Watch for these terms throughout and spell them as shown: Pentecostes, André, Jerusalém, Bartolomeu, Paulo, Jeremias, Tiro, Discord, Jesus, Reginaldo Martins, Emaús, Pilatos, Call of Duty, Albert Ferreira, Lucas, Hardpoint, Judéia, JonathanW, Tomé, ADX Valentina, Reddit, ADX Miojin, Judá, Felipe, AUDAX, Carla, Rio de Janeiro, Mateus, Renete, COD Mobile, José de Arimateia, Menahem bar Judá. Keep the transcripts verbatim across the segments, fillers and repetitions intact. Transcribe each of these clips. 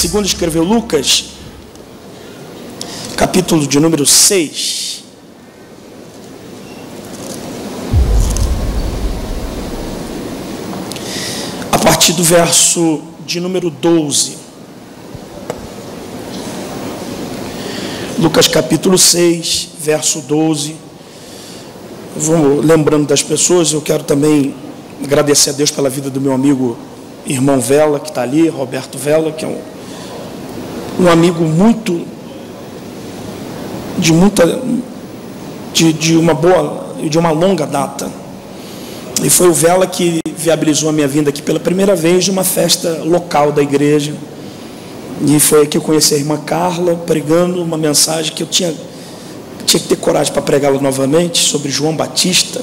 Segundo escreveu Lucas, capítulo de número seis. A partir do verso de número doze. Lucas capítulo seis, verso doze. Vou lembrando das pessoas, eu quero também agradecer a Deus pela vida do meu amigo irmão Vela, que está ali, Roberto Vela, que é um, um amigo muito, de muita, de, de uma boa, de uma longa data. E foi o Vela que viabilizou a minha vinda aqui pela primeira vez de uma festa local da igreja. E foi aqui que eu conheci a irmã Carla, pregando uma mensagem que eu tinha, tinha que ter coragem para pregá-la novamente, sobre João Batista.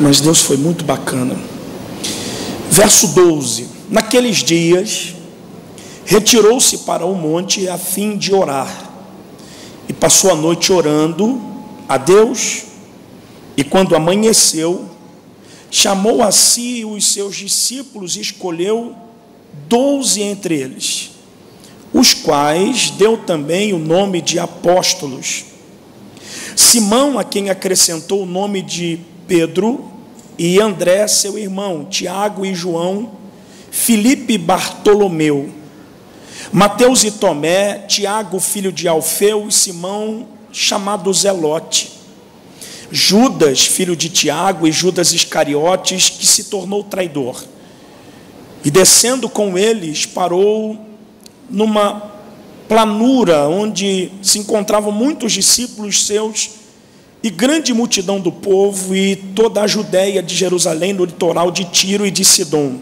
Mas Deus foi muito bacana. Verso doze. Naqueles dias, retirou-se para o monte a fim de orar, e passou a noite orando a Deus, e quando amanheceu, chamou a si os seus discípulos e escolheu doze entre eles, os quais deu também o nome de apóstolos. Simão, a quem acrescentou o nome de Pedro, e André, seu irmão, Tiago e João, Felipe e Bartolomeu, Mateus e Tomé, Tiago, filho de Alfeu, e Simão, chamado Zelote, Judas, filho de Tiago, e Judas Iscariotes, que se tornou traidor. E descendo com eles, parou numa planura onde se encontravam muitos discípulos seus e grande multidão do povo e toda a Judéia de Jerusalém, no litoral de Tiro e de Sidom,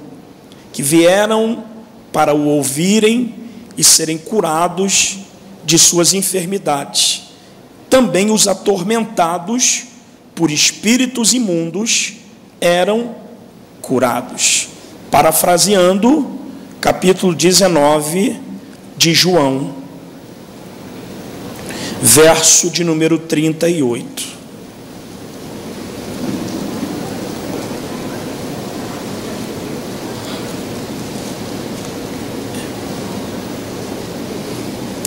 que vieram para o ouvirem e serem curados de suas enfermidades. Também os atormentados por espíritos imundos eram curados. Parafraseando, capítulo dezenove de João, verso de número trinta e oito.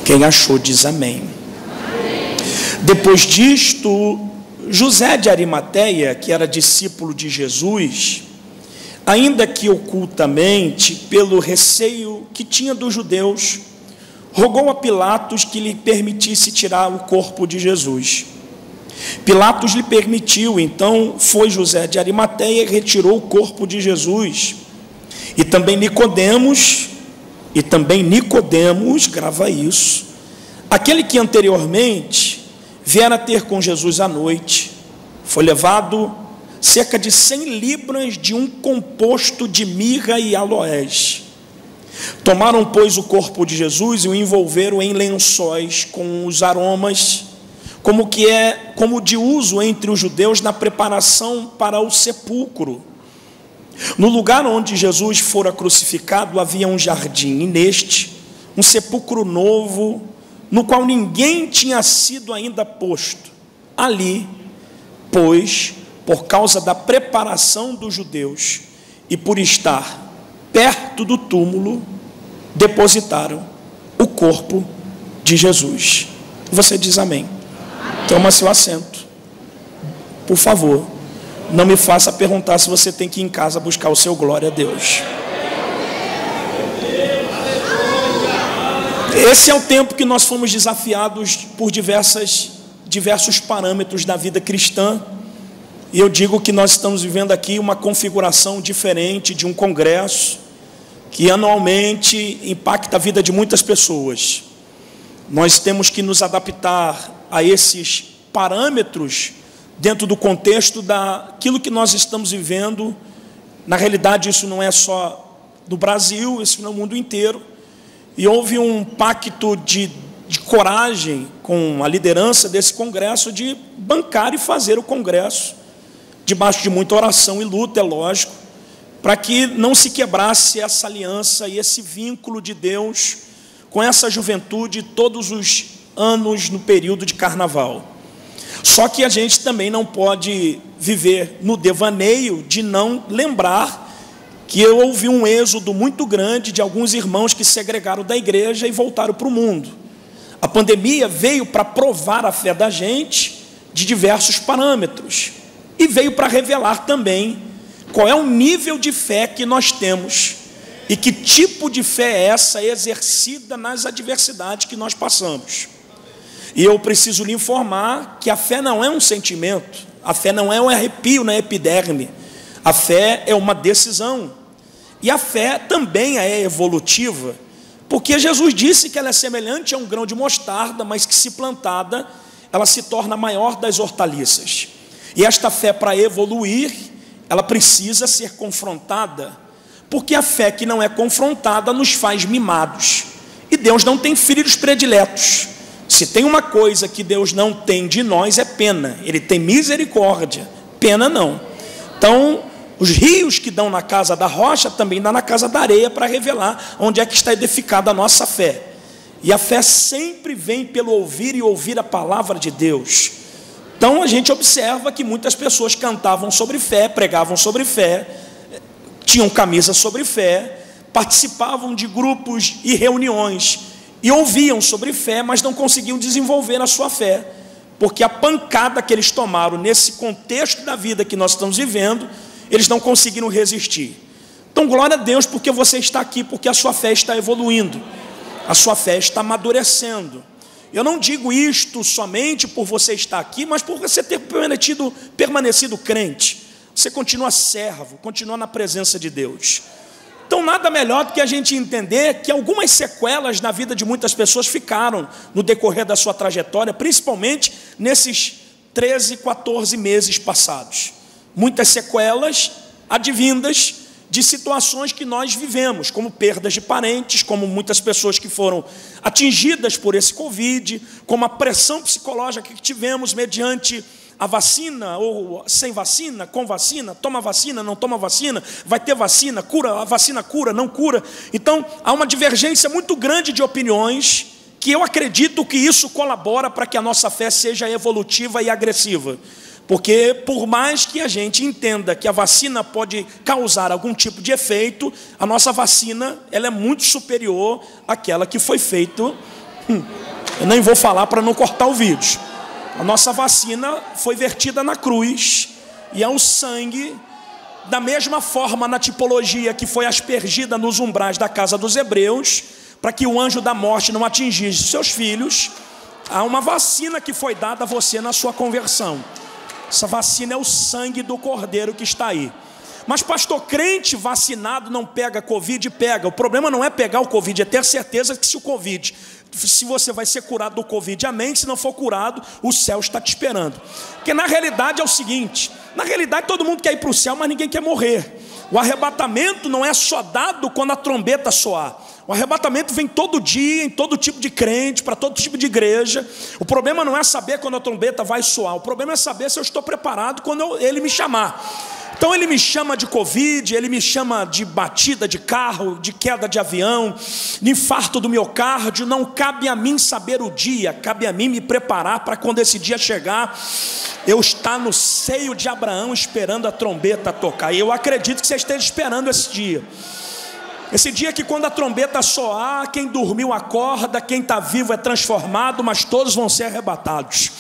Quem achou diz amém. Amém. Depois disto, José de Arimateia, que era discípulo de Jesus, ainda que ocultamente, pelo receio que tinha dos judeus, rogou a Pilatos que lhe permitisse tirar o corpo de Jesus. Pilatos lhe permitiu, então foi José de Arimateia e retirou o corpo de Jesus. E também Nicodemos, E também Nicodemos, grava isso, aquele que anteriormente viera ter com Jesus à noite, foi levado cerca de cem libras de um composto de mirra e aloés. Tomaram, pois, o corpo de Jesus e o envolveram em lençóis com os aromas, como que é, como de uso entre os judeus na preparação para o sepulcro. No lugar onde Jesus fora crucificado havia um jardim, e neste, um sepulcro novo, no qual ninguém tinha sido ainda posto. Ali, pois, por causa da preparação dos judeus e por estar perto do túmulo, depositaram o corpo de Jesus. Você diz amém. Amém. Toma seu assento, por favor. Não me faça perguntar se você tem que ir em casa buscar o seu glória a Deus. Esse é o tempo que nós fomos desafiados por diversas, diversos parâmetros da vida cristã. E eu digo que nós estamos vivendo aqui uma configuração diferente de um congresso que anualmente impacta a vida de muitas pessoas. Nós temos que nos adaptar a esses parâmetros dentro do contexto daquilo que nós estamos vivendo. Na realidade, isso não é só do Brasil, isso no mundo inteiro. E houve um pacto de, de coragem com a liderança desse congresso de bancar e fazer o congresso, debaixo de muita oração e luta, é lógico, para que não se quebrasse essa aliança e esse vínculo de Deus com essa juventude todos os anos no período de carnaval. Só que a gente também não pode viver no devaneio de não lembrar que houve um êxodo muito grande de alguns irmãos que se segregaram da igreja e voltaram para o mundo. A pandemia veio para provar a fé da gente de diversos parâmetros e veio para revelar também qual é o nível de fé que nós temos e que tipo de fé é essa exercida nas adversidades que nós passamos. E eu preciso lhe informar que a fé não é um sentimento, a fé não é um arrepio na epiderme, a fé é uma decisão. E a fé também é evolutiva, porque Jesus disse que ela é semelhante a um grão de mostarda, mas que se plantada, ela se torna a maior das hortaliças. E esta fé, para evoluir, ela precisa ser confrontada, porque a fé que não é confrontada nos faz mimados. E Deus não tem filhos prediletos. Se tem uma coisa que Deus não tem de nós é pena. Ele tem misericórdia, pena não. Então, os rios que dão na casa da rocha também dão na casa da areia para revelar onde é que está edificada a nossa fé. E a fé sempre vem pelo ouvir e ouvir a palavra de Deus. Então, a gente observa que muitas pessoas cantavam sobre fé, pregavam sobre fé, tinham camisa sobre fé, participavam de grupos e reuniões e ouviam sobre fé, mas não conseguiam desenvolver a sua fé, porque a pancada que eles tomaram nesse contexto da vida que nós estamos vivendo, eles não conseguiram resistir. Então, glória a Deus, porque você está aqui, porque a sua fé está evoluindo, a sua fé está amadurecendo. Eu não digo isto somente por você estar aqui, mas por você ter permanecido, permanecido crente. Você continua servo, continua na presença de Deus. Então, nada melhor do que a gente entender que algumas sequelas na vida de muitas pessoas ficaram no decorrer da sua trajetória, principalmente nesses treze, quatorze meses passados. Muitas sequelas advindas de situações que nós vivemos, como perdas de parentes, como muitas pessoas que foram atingidas por esse Covid, como a pressão psicológica que tivemos mediante a vacina, ou sem vacina, com vacina, toma vacina, não toma vacina, vai ter vacina, cura, a vacina cura, não cura. Então, há uma divergência muito grande de opiniões, que eu acredito que isso colabora para que a nossa fé seja evolutiva e agressiva. Porque, por mais que a gente entenda que a vacina pode causar algum tipo de efeito, a nossa vacina ela é muito superior àquela que foi feita. Hum, eu nem vou falar para não cortar o vídeo. A nossa vacina foi vertida na cruz, e é o sangue, da mesma forma na tipologia que foi aspergida nos umbrais da casa dos hebreus, para que o anjo da morte não atingisse seus filhos, há uma vacina que foi dada a você na sua conversão. Essa vacina é o sangue do cordeiro que está aí. Mas pastor, crente vacinado não pega Covid? Pega. O problema não é pegar o Covid, é ter certeza que se o Covid... se você vai ser curado do Covid, amém, se não for curado, o céu está te esperando. Porque na realidade é o seguinte, na realidade todo mundo quer ir para o céu, mas ninguém quer morrer. O arrebatamento não é só dado quando a trombeta soar. O arrebatamento vem todo dia, em todo tipo de crente, para todo tipo de igreja. O problema não é saber quando a trombeta vai soar, o problema é saber se eu estou preparado quando eu, ele me chamar. Então ele me chama de Covid, ele me chama de batida de carro, de queda de avião, de infarto do miocárdio. Não cabe a mim saber o dia, cabe a mim me preparar para quando esse dia chegar, eu estar no seio de Abraão esperando a trombeta tocar. E eu acredito que você esteja esperando esse dia. Esse dia que quando a trombeta soar, quem dormiu acorda, quem está vivo é transformado, mas todos vão ser arrebatados.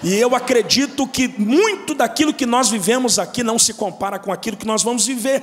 E eu acredito que muito daquilo que nós vivemos aqui não se compara com aquilo que nós vamos viver.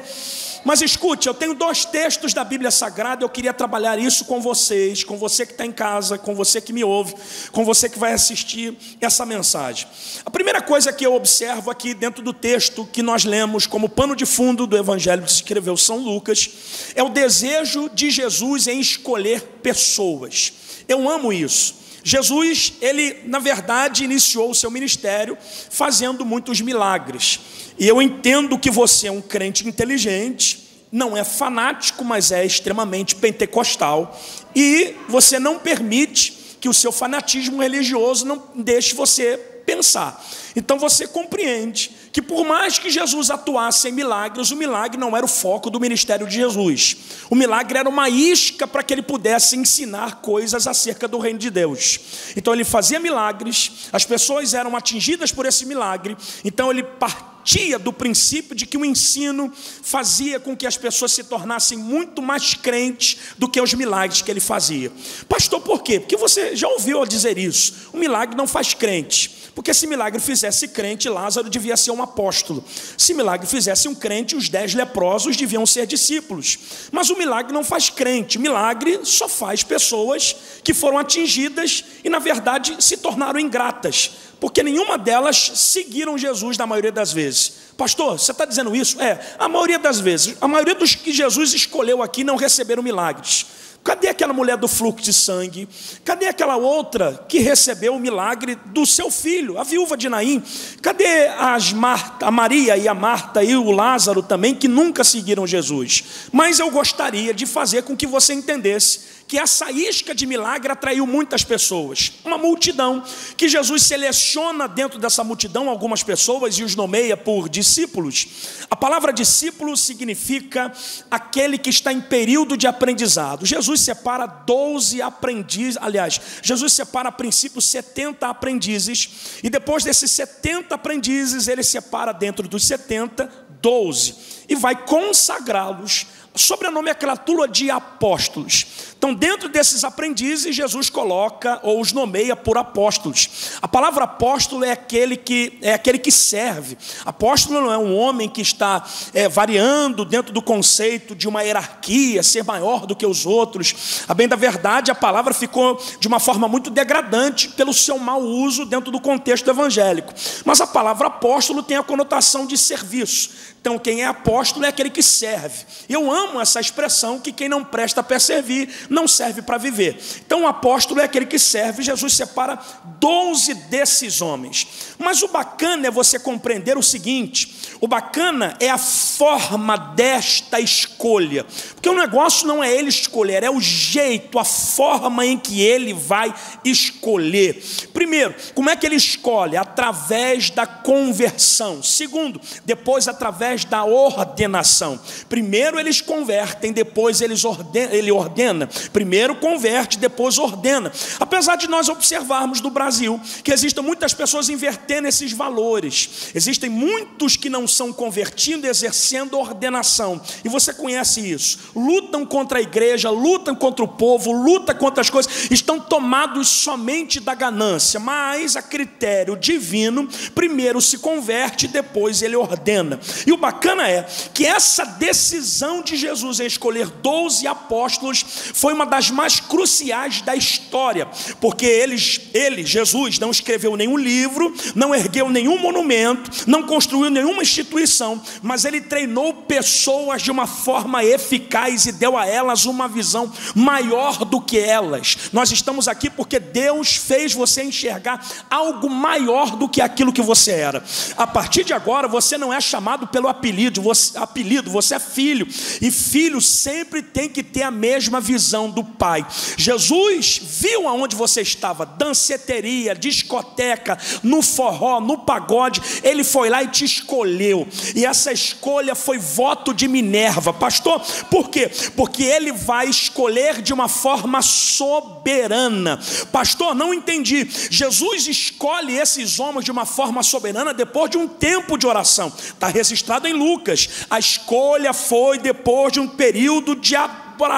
Mas escute, eu tenho dois textos da Bíblia Sagrada, eu queria trabalhar isso com vocês, com você que está em casa, com você que me ouve, com você que vai assistir essa mensagem. A primeira coisa que eu observo aqui dentro do texto que nós lemos como pano de fundo do Evangelho que escreveu São Lucas, é o desejo de Jesus em escolher pessoas. Eu amo isso. Jesus, ele, na verdade, iniciou o seu ministério fazendo muitos milagres. E eu entendo que você é um crente inteligente, não é fanático, mas é extremamente pentecostal. E você não permite que o seu fanatismo religioso não deixe você pensar. Então você compreende que por mais que Jesus atuasse em milagres, o milagre não era o foco do ministério de Jesus. O milagre era uma isca para que ele pudesse ensinar coisas acerca do reino de Deus. Então ele fazia milagres, as pessoas eram atingidas por esse milagre, então ele partia partia do princípio de que o ensino fazia com que as pessoas se tornassem muito mais crentes do que os milagres que ele fazia. Pastor, por quê? Porque você já ouviu dizer isso, o milagre não faz crente, porque se milagre fizesse crente, Lázaro devia ser um apóstolo, se milagre fizesse um crente, os dez leprosos deviam ser discípulos, mas o milagre não faz crente, o milagre só faz pessoas que foram atingidas e na verdade se tornaram ingratas, porque nenhuma delas seguiram Jesus na maioria das vezes. Pastor, você está dizendo isso? É, a maioria das vezes, a maioria dos que Jesus escolheu aqui não receberam milagres. Cadê aquela mulher do fluxo de sangue? Cadê aquela outra que recebeu o milagre do seu filho, a viúva de Naim? Cadê as Marta, a Maria e a Marta e o Lázaro também, que nunca seguiram Jesus? Mas eu gostaria de fazer com que você entendesse que essa isca de milagre atraiu muitas pessoas, uma multidão, que Jesus seleciona dentro dessa multidão algumas pessoas e os nomeia por discípulos. A palavra discípulo significa aquele que está em período de aprendizado. Jesus separa doze aprendizes, aliás, Jesus separa a princípio setenta aprendizes, e depois desses setenta aprendizes, ele separa dentro dos setenta, doze, e vai consagrá-los sobre a nomenclatura de apóstolos. Então, dentro desses aprendizes, Jesus coloca ou os nomeia por apóstolos. A palavra apóstolo é aquele que, é aquele que serve. Apóstolo não é um homem que está é, variando dentro do conceito de uma hierarquia, ser maior do que os outros. A bem da verdade, a palavra ficou de uma forma muito degradante pelo seu mau uso dentro do contexto evangélico. Mas a palavra apóstolo tem a conotação de serviço. Então, quem é apóstolo é aquele que serve. Eu amo essa expressão, que quem não presta para servir, não serve para viver. Então, o apóstolo é aquele que serve. Jesus separa doze desses homens. Mas o bacana é você compreender o seguinte, o bacana é a forma desta escolha. Porque o negócio não é ele escolher, é o jeito, a forma em que ele vai escolher. Primeiro, como é que ele escolhe? Através da conversão. Segundo, depois através da ordenação. Primeiro eles convertem, depois eles ordena, ele ordena. Primeiro converte, depois ordena. Apesar de nós observarmos no Brasil que existem muitas pessoas invertendo esses valores, existem muitos que não são convertindo, exercendo ordenação. E você conhece isso. Lutam contra a igreja, lutam contra o povo, lutam contra as coisas, estão tomados somente da ganância, mas a critério divino, primeiro se converte, depois ele ordena. E o bacana é que essa decisão de Jesus em escolher doze apóstolos foi uma das mais cruciais da história, porque eles, ele, Jesus, não escreveu nenhum livro, não ergueu nenhum monumento, não construiu nenhuma instituição, mas ele treinou pessoas de uma forma eficaz e deu a elas uma visão maior do que elas. Nós estamos aqui porque Deus fez você enxergar algo maior do que aquilo que você era. A partir de agora, você não é chamado pelo apelido você, apelido, você é filho, e filho sempre tem que ter a mesma visão do pai. Jesus viu aonde você estava, danceteria, discoteca, no forró, no pagode, ele foi lá e te escolheu, e essa escolha foi voto de Minerva. Pastor, por quê? Porque ele vai escolher de uma forma soberana. Pastor, não entendi. Jesus escolhe esses homens de uma forma soberana depois de um tempo de oração. Está registrado em Lucas, a escolha foi depois de um período de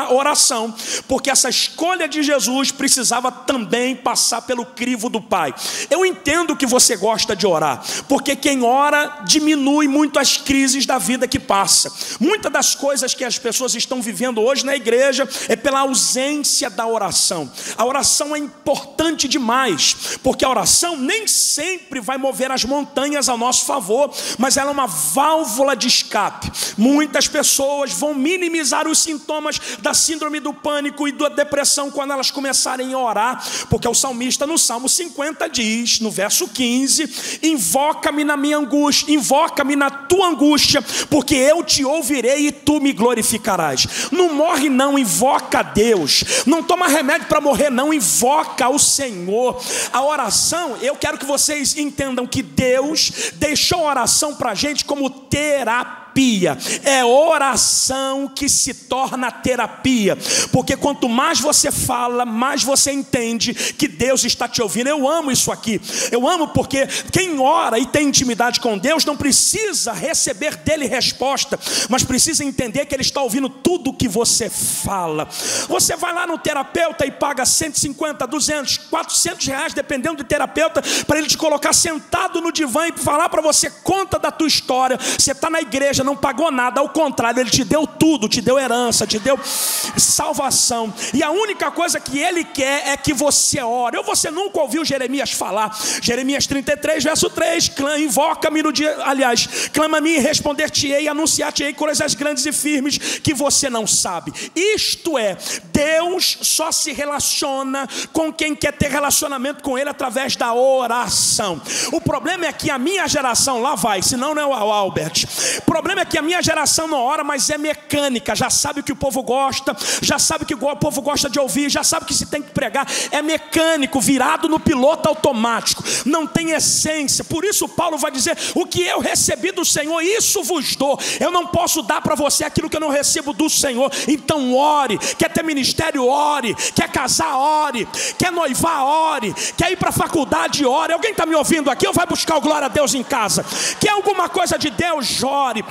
oração, porque essa escolha de Jesus precisava também passar pelo crivo do Pai. Eu entendo que você gosta de orar, porque quem ora diminui muito as crises da vida que passa. Muitas das coisas que as pessoas estão vivendo hoje na igreja é pela ausência da oração. A oração é importante demais, porque a oração nem sempre vai mover as montanhas ao nosso favor, mas ela é uma válvula de escape. Muitas pessoas vão minimizar os sintomas da síndrome do pânico e da depressão quando elas começarem a orar, porque o salmista no Salmo cinquenta diz, no verso quinze, invoca-me na minha angústia, invoca-me na tua angústia, porque eu te ouvirei e tu me glorificarás. Não morre não, invoca a Deus. Não toma remédio para morrer não, invoca o Senhor. A oração, eu quero que vocês entendam que Deus deixou a oração para a gente como terapia. terapia, é oração que se torna terapia, porque quanto mais você fala, mais você entende que Deus está te ouvindo. Eu amo isso aqui, eu amo, porque quem ora e tem intimidade com Deus não precisa receber dele resposta, mas precisa entender que ele está ouvindo tudo que você fala. Você vai lá no terapeuta e paga cento e cinquenta, duzentos, quatrocentos reais, dependendo do terapeuta, para ele te colocar sentado no divã e falar para você, conta da tua história. Você está na igreja, não pagou nada, ao contrário, ele te deu tudo, te deu herança, te deu salvação, e a única coisa que ele quer é que você ore. Ou você nunca ouviu Jeremias falar, Jeremias trinta e três, verso três, invoca-me no dia, aliás, clama a mim e responder-te-ei, anunciar-te-ei coisas grandes e firmes que você não sabe. Isto é, Deus só se relaciona com quem quer ter relacionamento com ele através da oração. O problema é que a minha geração, lá vai, senão não é o Albert, o problema é que a minha geração não ora, mas é mecânica, já sabe o que o povo gosta, já sabe o que o povo gosta de ouvir, já sabe o que se tem que pregar, é mecânico, virado no piloto automático, não tem essência. Por isso Paulo vai dizer, o que eu recebi do Senhor, isso vos dou. Eu não posso dar para você aquilo que eu não recebo do Senhor. Então ore. Quer ter ministério, ore. Quer casar, ore. Quer noivar, ore. Quer ir para a faculdade, ore. Alguém está me ouvindo aqui ou vai buscar o glória a Deus em casa? Quer alguma coisa de Deus, ore.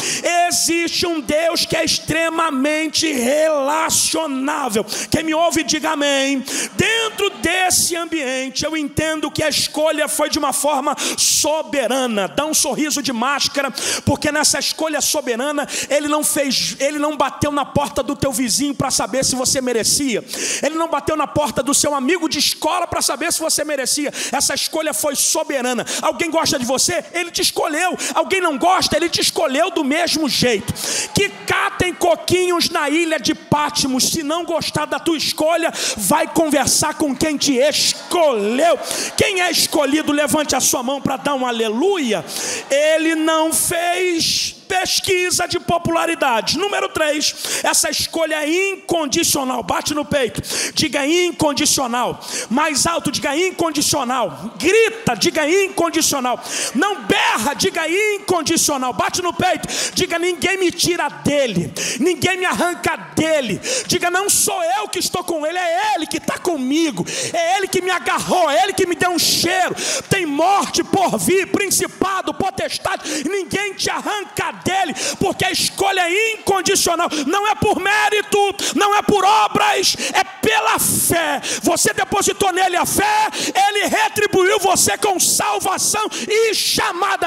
Existe um Deus que é extremamente relacionável. Quem me ouve, diga amém. Dentro desse ambiente, eu entendo que a escolha foi de uma forma soberana. Dá um sorriso de máscara, porque nessa escolha soberana, ele não fez, ele não bateu na porta do teu vizinho para saber se você merecia, ele não bateu na porta do seu amigo de escola para saber se você merecia. Essa escolha foi soberana. Alguém gosta de você? Ele te escolheu. Alguém não gosta? Ele te escolheu do mesmo jeito. Que catem coquinhos na ilha de Patmos. Se não gostar da tua escolha, vai conversar com quem te escolheu. Quem é escolhido, levante a sua mão para dar um aleluia. Ele não fez pesquisa de popularidade. Número três, essa escolha é incondicional. Bate no peito, diga incondicional. Mais alto, diga incondicional. Grita, diga incondicional. Não berra, diga incondicional. Bate no peito, diga ninguém me tira dele, ninguém me arranca dele. Diga não sou eu que estou com ele, é ele que está comigo, é ele que me agarrou, é ele que me deu um cheiro. Tem morte por vir, principado, potestade, ninguém te arranca dele, porque a escolha é incondicional. Não é por mérito, não é por obras, é pela fé. Você depositou nele a fé, ele retribuiu você com salvação e chamada.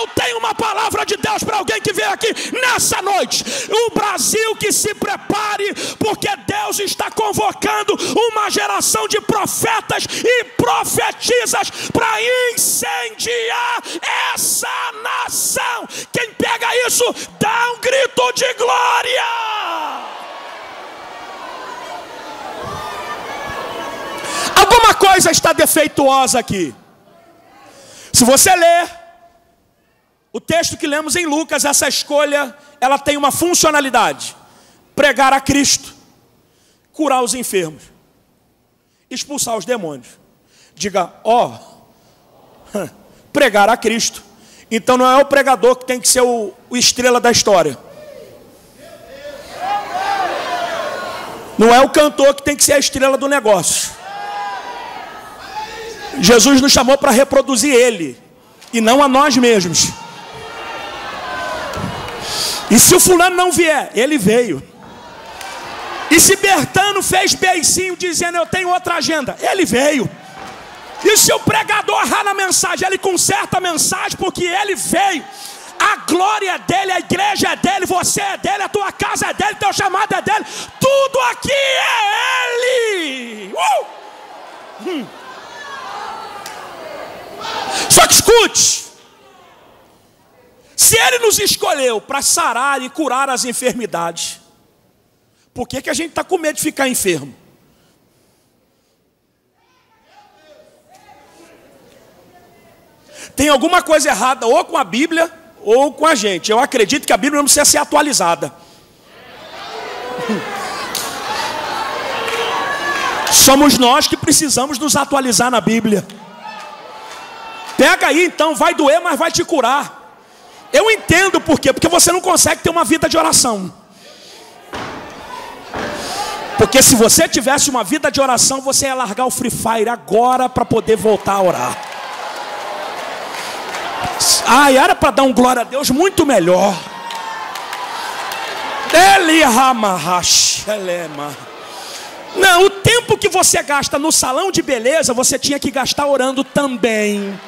Eu tenho uma palavra de Deus para alguém que veio aqui nessa noite. O Brasil, que se prepare, porque Deus está convocando uma geração de profetas e profetisas para incendiar essa nação. Quem pega isso, dá um grito de glória. Alguma coisa está defeituosa aqui. Se você ler o texto que lemos em Lucas, essa escolha, ela tem uma funcionalidade: pregar a Cristo, curar os enfermos, expulsar os demônios. Diga, ó, pregar a Cristo. Então não é o pregador que tem que ser o, o estrela da história. Não é o cantor que tem que ser a estrela do negócio. Jesus nos chamou para reproduzir ele, e não a nós mesmos. E se o fulano não vier, ele veio. E se Bertano fez beicinho dizendo eu tenho outra agenda, ele veio. E se o pregador errar na mensagem, ele conserta a mensagem, porque ele veio. A glória é dele, a igreja é dele, você é dele, a tua casa é dele, teu chamado é dele. Tudo aqui é ele. Uh! Hum. Só que escute. Se ele nos escolheu para sarar e curar as enfermidades, por que que a gente está com medo de ficar enfermo? Tem alguma coisa errada ou com a Bíblia ou com a gente. Eu acredito que a Bíblia não precisa ser atualizada. Somos nós que precisamos nos atualizar na Bíblia. Pega aí então, vai doer, mas vai te curar. Eu entendo por quê. Porque você não consegue ter uma vida de oração. Porque se você tivesse uma vida de oração, você ia largar o Free Fire agora para poder voltar a orar. Ah, e era para dar um glória a Deus muito melhor. Não, o tempo que você gasta no salão de beleza, você tinha que gastar orando também.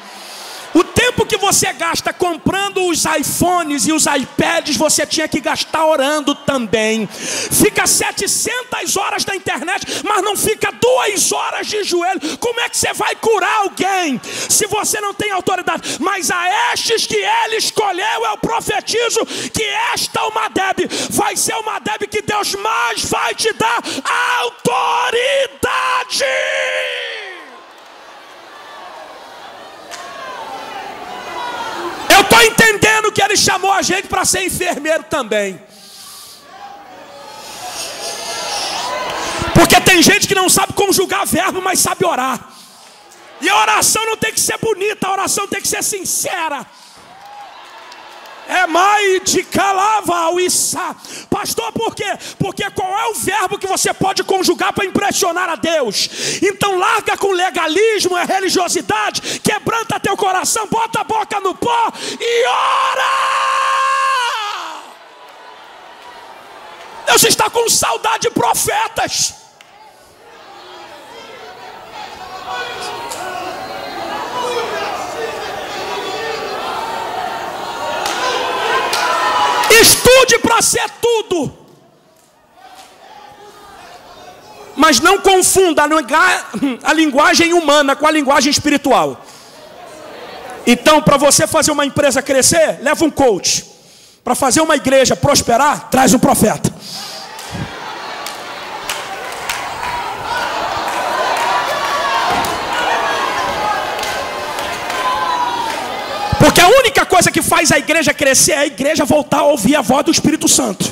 O tempo que você gasta comprando os iPhones e os iPads, você tinha que gastar orando também. Fica setecentas horas na internet, mas não fica duas horas de joelho. Como é que você vai curar alguém se você não tem autoridade? Mas a estes que ele escolheu, eu profetizo que esta UMADEB vai ser uma UMADEB que Deus mais vai te dar autoridade. Eu estou entendendo que ele chamou a gente para ser enfermeiro também. Porque tem gente que não sabe conjugar verbo, mas sabe orar. E a oração não tem que ser bonita, a oração tem que ser sincera. É mais de calavauissa. Pastor, por quê? Porque qual é o verbo que você pode conjugar para impressionar a Deus? Então larga com legalismo, é religiosidade, quebranta teu coração, bota a boca no pó e ora! Deus está com saudade de profetas. Estude para ser tudo, mas não confunda a linguagem humana com a linguagem espiritual. Então, para você fazer uma empresa crescer, leva um coach. Para fazer uma igreja prosperar, traz um profeta. Porque a única coisa que faz a igreja crescer é a igreja voltar a ouvir a voz do Espírito Santo.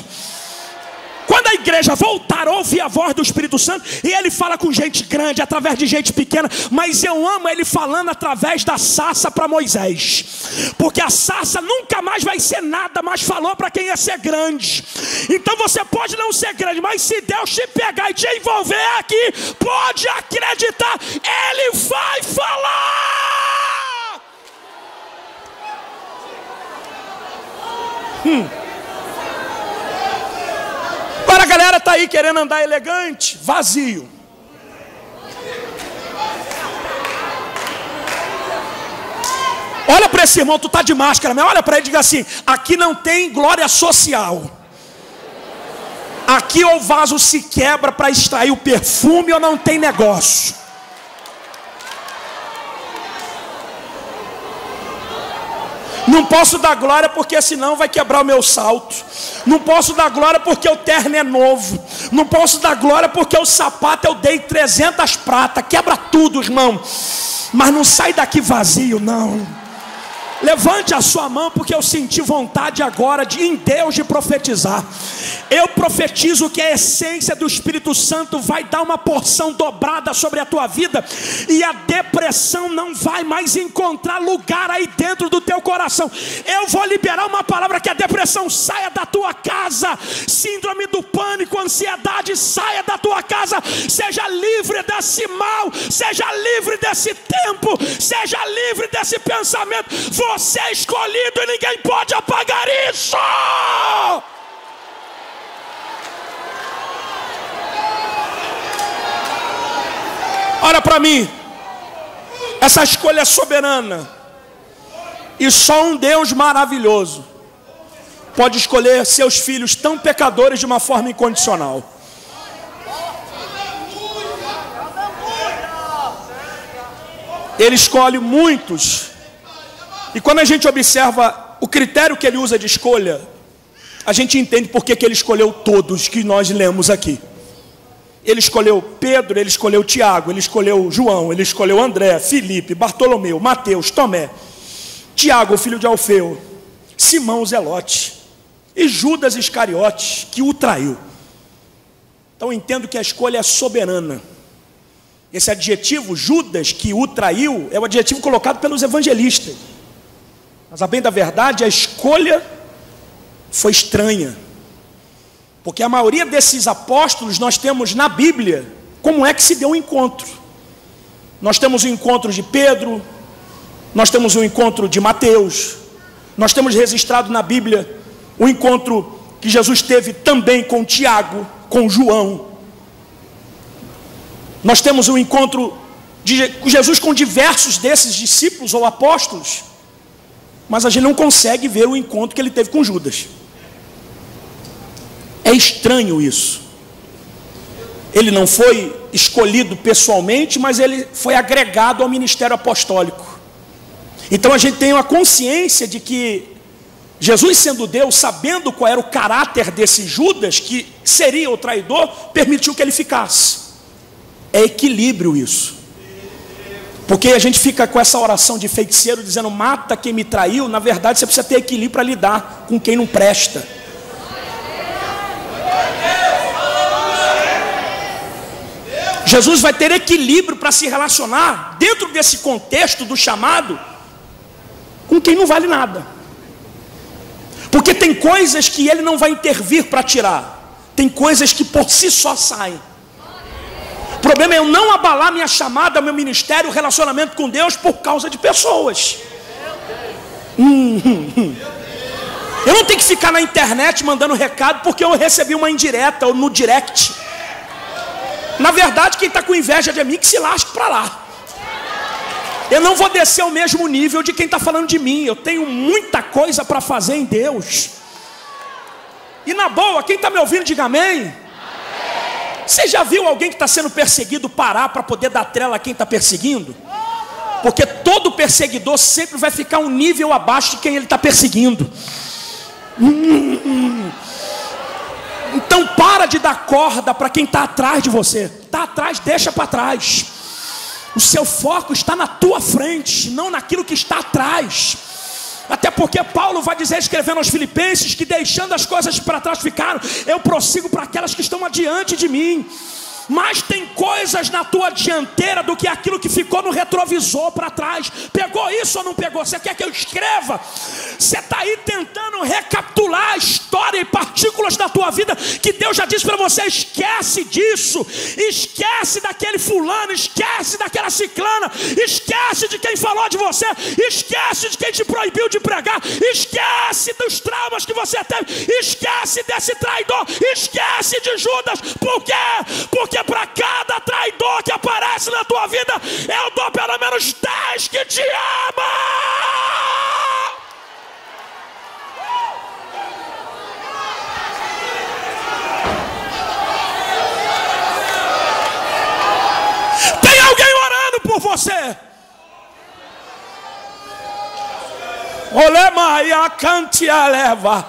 Quando a igreja voltar a ouvir a voz do Espírito Santo, e ele fala com gente grande, através de gente pequena, mas eu amo ele falando através da sarça para Moisés, porque a sarça nunca mais vai ser nada, mas falou para quem ia ser grande. Então você pode não ser grande, mas se Deus te pegar e te envolver aqui, pode acreditar, ele vai falar. Hum. Agora a galera está aí querendo andar elegante, vazio. Olha para esse irmão, tu tá de máscara, mas olha para ele e diga assim: aqui não tem glória social. Aqui ou o vaso se quebra para extrair o perfume ou não tem negócio. Não posso dar glória porque senão vai quebrar o meu salto. Não posso dar glória porque o terno é novo. Não posso dar glória porque o sapato eu dei trezentas pratas. Quebra tudo, irmão. Mas não sai daqui vazio, não. Levante a sua mão, porque eu senti vontade agora de, em Deus, de profetizar. Eu profetizo que a essência do Espírito Santo vai dar uma porção dobrada sobre a tua vida, e a depressão não vai mais encontrar lugar aí dentro do teu coração. Eu vou liberar uma palavra que a depressão saia da tua casa, síndrome do pânico, ansiedade saia da tua casa. Seja livre desse mal, seja livre desse tempo, seja livre desse pensamento. Você é escolhido e ninguém pode apagar isso. Olha para mim. Essa escolha é soberana. E só um Deus maravilhoso pode escolher seus filhos tão pecadores de uma forma incondicional. Ele escolhe muitos. E quando a gente observa o critério que ele usa de escolha, a gente entende por que ele escolheu todos que nós lemos aqui. Ele escolheu Pedro, ele escolheu Tiago, ele escolheu João, ele escolheu André, Felipe, Bartolomeu, Mateus, Tomé, Tiago, filho de Alfeu, Simão Zelote e Judas Iscariotes, que o traiu. Então eu entendo que a escolha é soberana. Esse adjetivo, Judas, que o traiu, é o adjetivo colocado pelos evangelistas. Mas a bem da verdade, a escolha foi estranha. Porque a maioria desses apóstolos nós temos na Bíblia como é que se deu o encontro. Nós temos o encontro de Pedro, nós temos o encontro de Mateus, nós temos registrado na Bíblia o encontro que Jesus teve também com Tiago, com João. Nós temos o encontro de Jesus com diversos desses discípulos ou apóstolos, mas a gente não consegue ver o encontro que ele teve com Judas. É estranho isso. Ele não foi escolhido pessoalmente, mas ele foi agregado ao ministério apostólico. Então a gente tem uma consciência de que Jesus, sendo Deus, sabendo qual era o caráter desse Judas, que seria o traidor, permitiu que ele ficasse. É equilíbrio isso. Porque a gente fica com essa oração de feiticeiro dizendo, mata quem me traiu. Na verdade, você precisa ter equilíbrio para lidar com quem não presta. Jesus vai ter equilíbrio para se relacionar, dentro desse contexto do chamado, com quem não vale nada. Porque tem coisas que ele não vai intervir para tirar. Tem coisas que por si só saem. O problema é eu não abalar minha chamada, meu ministério, o relacionamento com Deus por causa de pessoas. Hum, hum, hum. Eu não tenho que ficar na internet mandando recado porque eu recebi uma indireta ou no direct. Na verdade, quem está com inveja de mim, que se lasque para lá. Eu não vou descer ao mesmo nível de quem está falando de mim. Eu tenho muita coisa para fazer em Deus. E na boa, quem está me ouvindo, diga amém. Amém. Você já viu alguém que está sendo perseguido parar para poder dar trela a quem está perseguindo? Porque todo perseguidor sempre vai ficar um nível abaixo de quem ele está perseguindo. Hum, hum. Então para de dar corda para quem está atrás de você. Está atrás, deixa para trás. O seu foco está na tua frente, não naquilo que está atrás. Até porque Paulo vai dizer, escrevendo aos Filipenses, que deixando as coisas para trás ficaram, eu prossigo para aquelas que estão adiante de mim. Mas tem coisas na tua dianteira do que aquilo que ficou no retrovisor para trás. Pegou isso ou não pegou? Você quer que eu escreva? Você está aí tentando recapitular a história e partículas da tua vida que Deus já disse para você, esquece disso, esquece daquele fulano, esquece daquela ciclana, esquece de quem falou de você, esquece de quem te proibiu de pregar, esquece dos traumas que você teve, esquece desse traidor, esquece de Judas. Por quê? Porque Porque para cada traidor que aparece na tua vida, eu dou pelo menos dez que te ama. Tem alguém orando por você? Olema e a cante a leva.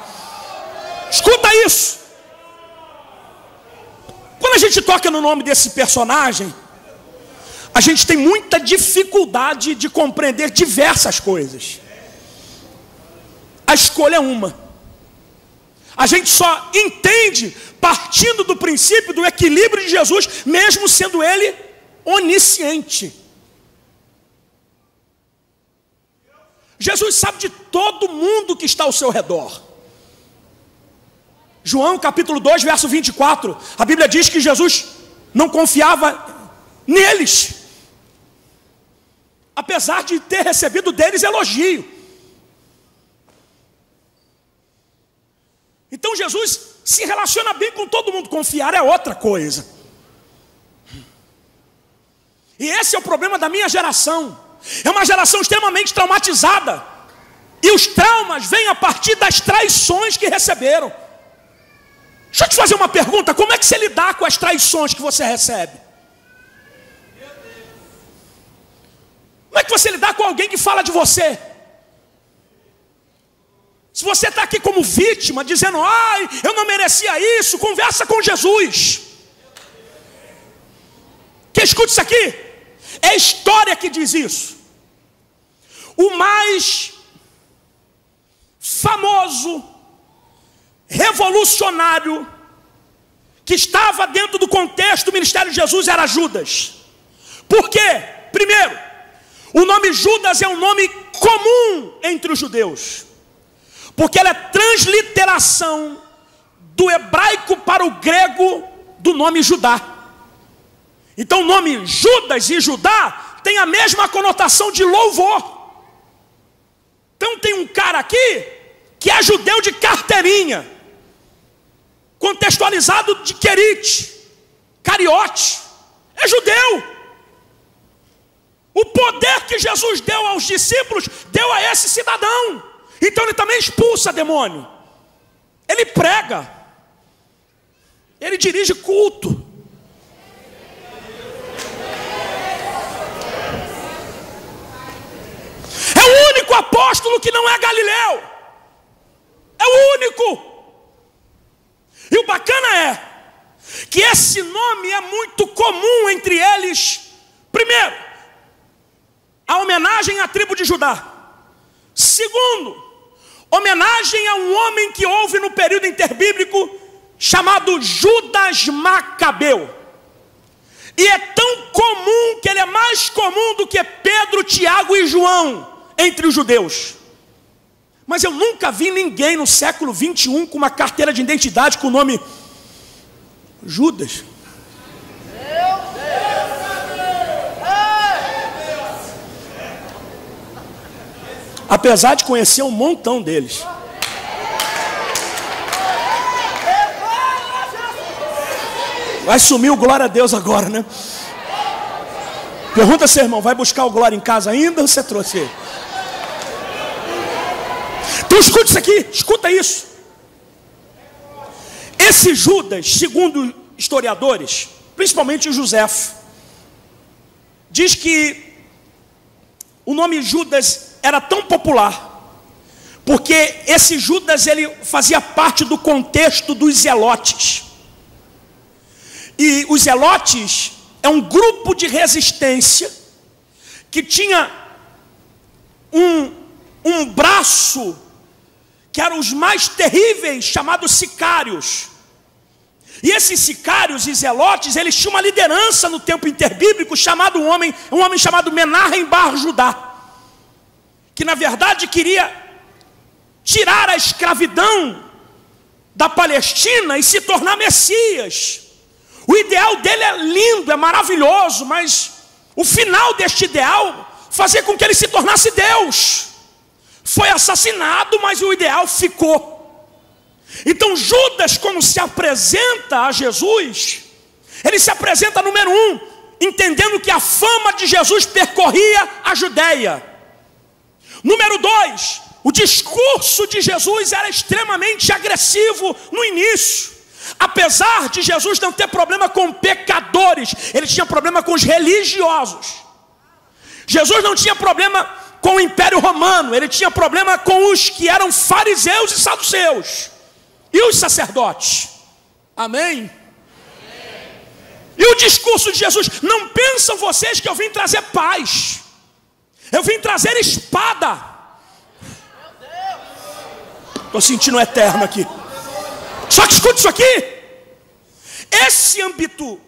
Escuta isso. Quando a gente toca no nome desse personagem, a gente tem muita dificuldade de compreender diversas coisas. A escolha é uma. A gente só entende partindo do princípio do equilíbrio de Jesus, mesmo sendo ele onisciente. Jesus sabe de todo mundo que está ao seu redor. João capítulo dois, verso vinte e quatro, a Bíblia diz que Jesus não confiava neles, apesar de ter recebido deles elogio. Então Jesus se relaciona bem com todo mundo, confiar é outra coisa. E esse é o problema da minha geração, é uma geração extremamente traumatizada, e os traumas vêm a partir das traições que receberam. Deixa eu te fazer uma pergunta, como é que você lidar com as traições que você recebe? Como é que você lidar com alguém que fala de você? Se você está aqui como vítima, dizendo, ai, eu não merecia isso, conversa com Jesus. Quem escuta isso aqui? É a história que diz isso. O mais famoso revolucionário que estava dentro do contexto do ministério de Jesus era Judas. Por quê? Primeiro, o nome Judas é um nome comum entre os judeus, porque ela é transliteração do hebraico para o grego do nome Judá. Então o nome Judas e Judá tem a mesma conotação de louvor. Então tem um cara aqui que é judeu de carteirinha, contextualizado de querite, cariote, é judeu. O poder que Jesus deu aos discípulos, deu a esse cidadão. Então ele também expulsa demônio. Ele prega. Ele dirige culto. É o único apóstolo que não é galileu. É o único. E o bacana é que esse nome é muito comum entre eles. Primeiro, a homenagem à tribo de Judá. Segundo, homenagem a um homem que houve no período interbíblico chamado Judas Macabeu. E é tão comum que ele é mais comum do que Pedro, Tiago e João entre os judeus. Mas eu nunca vi ninguém no século vinte e um com uma carteira de identidade com o nome Judas. Apesar de conhecer um montão deles. Vai sumir o glória a Deus agora, né? Pergunta seu irmão, vai buscar o glória em casa ainda ou você trouxe ele? Então escuta isso aqui, escuta isso. Esse Judas, segundo historiadores, principalmente o José, diz que o nome Judas era tão popular, porque esse Judas, ele fazia parte do contexto dos zelotes. E os zelotes é um grupo de resistência que tinha um, um braço que eram os mais terríveis, chamados sicários. E esses sicários e zelotes, eles tinham uma liderança no tempo interbíblico, chamado um homem, um homem chamado Menahem bar Judá, que na verdade queria tirar a escravidão da Palestina e se tornar Messias. O ideal dele é lindo, é maravilhoso, mas o final deste ideal fazia com que ele se tornasse Deus. Foi assassinado, mas o ideal ficou. Então Judas, como se apresenta a Jesus, ele se apresenta número um, entendendo que a fama de Jesus percorria a Judéia. Número dois, o discurso de Jesus era extremamente agressivo no início. Apesar de Jesus não ter problema com pecadores, ele tinha problema com os religiosos. Jesus não tinha problema com o Império Romano, ele tinha problema com os que eram fariseus e saduceus. E os sacerdotes. Amém? E o discurso de Jesus, não pensam vocês que eu vim trazer paz. Eu vim trazer espada. Estou sentindo um eterno aqui. Só que escute isso aqui. Esse âmbito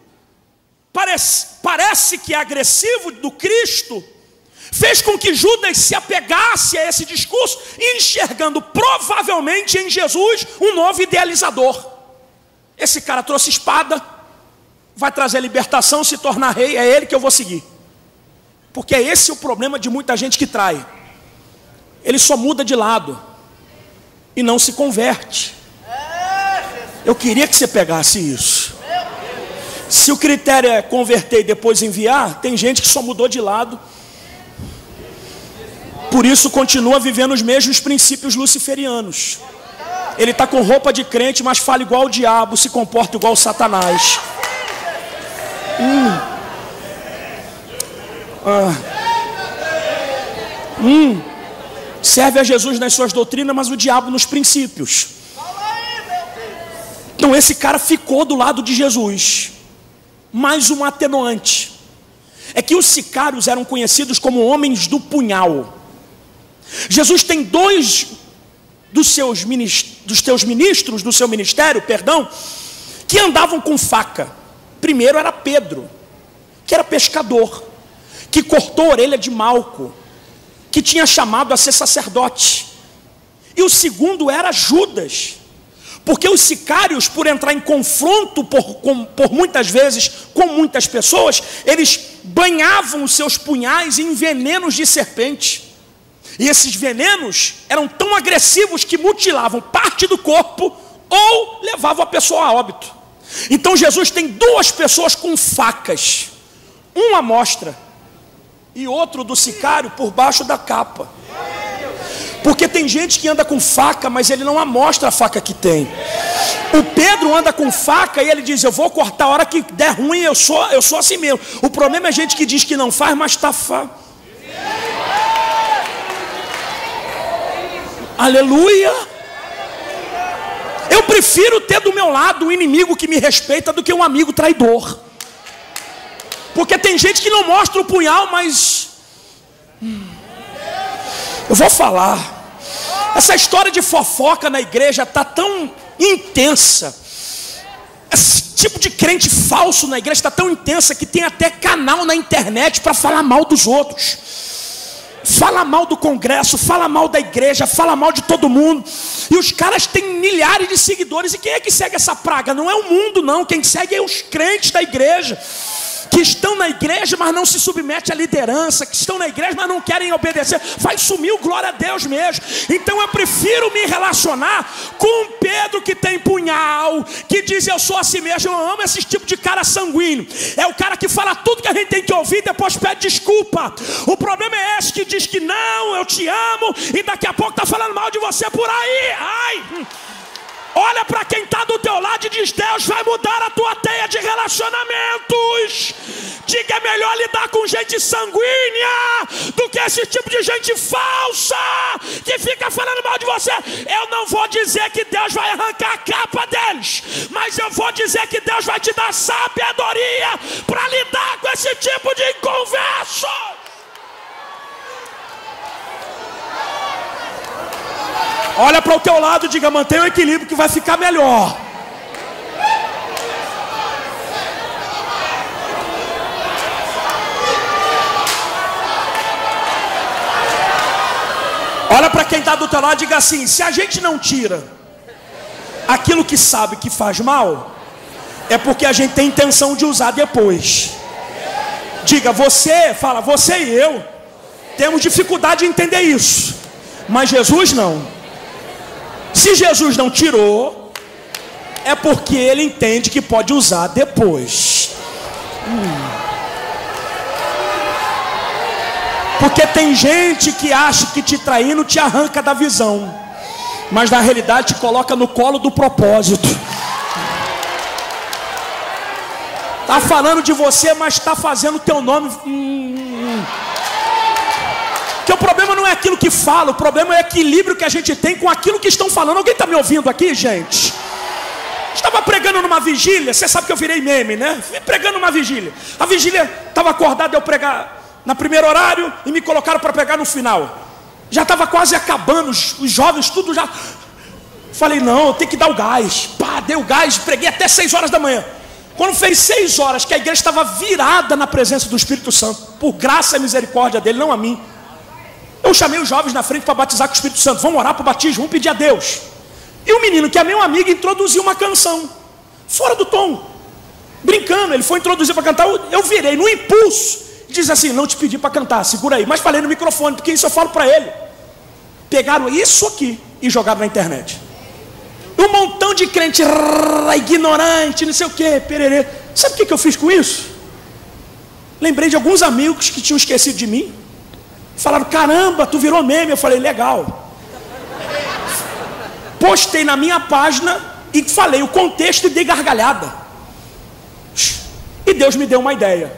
parece, parece que é agressivo do Cristo, fez com que Judas se apegasse a esse discurso, enxergando provavelmente em Jesus um novo idealizador. Esse cara trouxe espada, vai trazer libertação, se tornar rei, é ele que eu vou seguir. Porque esse é o problema de muita gente que trai. Ele só muda de lado e não se converte. Eu queria que você pegasse isso. Se o critério é converter e depois enviar, tem gente que só mudou de lado. Por isso continua vivendo os mesmos princípios luciferianos. Ele está com roupa de crente, mas fala igual o diabo, se comporta igual o Satanás. Hum. Ah. Hum. Serve a Jesus nas suas doutrinas, mas o diabo nos princípios. Então esse cara ficou do lado de Jesus. Mais um atenuante é que os sicários eram conhecidos como homens do punhal. Jesus tem dois dos seus ministros, dos teus ministros do seu ministério, perdão, que andavam com faca. Primeiro era Pedro, que era pescador, que cortou a orelha de Malco. que tinha chamado a ser sacerdote. E o segundo era Judas. Porque os sicários, por entrar em confronto por, com, por muitas vezes com muitas pessoas, eles banhavam os seus punhais em venenos de serpente. E esses venenos eram tão agressivos que mutilavam parte do corpo ou levavam a pessoa a óbito. Então Jesus tem duas pessoas com facas. Um à mostra e outro do sicário por baixo da capa. Porque tem gente que anda com faca, mas ele não amostra a faca que tem. O Pedro anda com faca e ele diz, eu vou cortar a hora que der ruim, eu sou, eu sou assim mesmo. O problema é gente que diz que não faz, mas está fa... Aleluia! Eu prefiro ter do meu lado um inimigo que me respeita do que um amigo traidor. Porque tem gente que não mostra o punhal, mas... Hum. Eu vou falar. Essa história de fofoca na igreja está tão intensa. Esse tipo de crente falso na igreja está tão intensa que tem até canal na internet para falar mal dos outros. Fala mal do congresso, fala mal da igreja, fala mal de todo mundo. E os caras têm milhares de seguidores. E quem é que segue essa praga? Não é o mundo, não. Quem segue é os crentes da igreja, que estão na igreja, mas não se submete à liderança, que estão na igreja, mas não querem obedecer. Vai sumir o glória a Deus mesmo. Então eu prefiro me relacionar com um Pedro que tem punhal, que diz eu sou assim mesmo. Eu amo esse tipo de cara sanguíneo. É o cara que fala tudo que a gente tem que ouvir e depois pede desculpa. O problema é esse que diz que não, eu te amo, e daqui a pouco está falando mal de você por aí. Ai! Olha para quem está do teu lado e diz, Deus vai mudar a tua teia de relacionamentos. Diga, é melhor lidar com gente sanguínea do que esse tipo de gente falsa que fica falando mal de você. Eu não vou dizer que Deus vai arrancar a capa deles, mas eu vou dizer que Deus vai te dar sabedoria para lidar com esse tipo de conversa. Olha para o teu lado e diga, mantenha o equilíbrio que vai ficar melhor. Olha para quem está do teu lado e diga assim, se a gente não tira aquilo que sabe que faz mal, é porque a gente tem intenção de usar depois. Diga, você, fala, você e eu temos dificuldade de entender isso, mas Jesus não. Se Jesus não tirou, é porque ele entende que pode usar depois. Hum. Porque tem gente que acha que te traindo te arranca da visão, mas na realidade te coloca no colo do propósito. Tá falando de você, mas tá fazendo teu nome... Hum. Porque o problema não é aquilo que fala, o problema é o equilíbrio que a gente tem com aquilo que estão falando. Alguém está me ouvindo aqui, gente? Estava pregando numa vigília, você sabe que eu virei meme, né? Fui pregando numa vigília. A vigília estava acordada, eu pregar no primeiro horário e me colocaram para pregar no final. Já estava quase acabando, os, os jovens, tudo já... Falei, não, eu tenho que dar o gás. Pá, dei o gás, preguei até seis horas da manhã. Quando fez seis horas, que a igreja estava virada na presença do Espírito Santo, por graça e misericórdia dele, não a mim. Eu chamei os jovens na frente para batizar com o Espírito Santo. Vamos orar para o batismo, vamos pedir a Deus. E o menino, que é meu amigo, introduziu uma canção fora do tom, brincando. Ele foi introduzir para cantar. Eu virei no impulso e disse assim, não te pedi para cantar, segura aí. Mas falei no microfone, porque isso eu falo para ele. Pegaram isso aqui e jogaram na internet. Um montão de crente rrr, ignorante, não sei o que, pererê. Sabe o que, que eu fiz com isso? Lembrei de alguns amigos que tinham esquecido de mim. Falaram, caramba, tu virou meme. Eu falei, legal. Postei na minha página e falei o contexto e dei gargalhada. E Deus me deu uma ideia.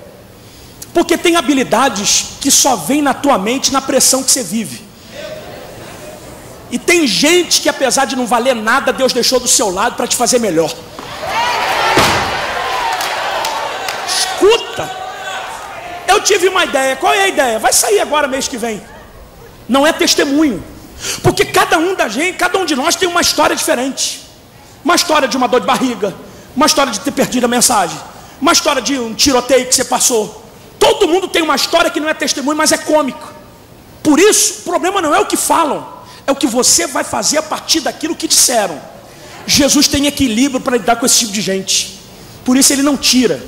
Porque tem habilidades que só vêm na tua mente na pressão que você vive. E tem gente que, apesar de não valer nada, Deus deixou do seu lado para te fazer melhor. Escuta. Eu tive uma ideia. Qual é a ideia? Vai sair agora mês que vem. Não é testemunho. Porque cada um da gente, cada um de nós tem uma história diferente. Uma história de uma dor de barriga, uma história de ter perdido a mensagem, uma história de um tiroteio que você passou. Todo mundo tem uma história que não é testemunho, mas é cômico. Por isso, o problema não é o que falam, é o que você vai fazer a partir daquilo que disseram. Jesus tem equilíbrio para lidar com esse tipo de gente. Por isso ele não tira.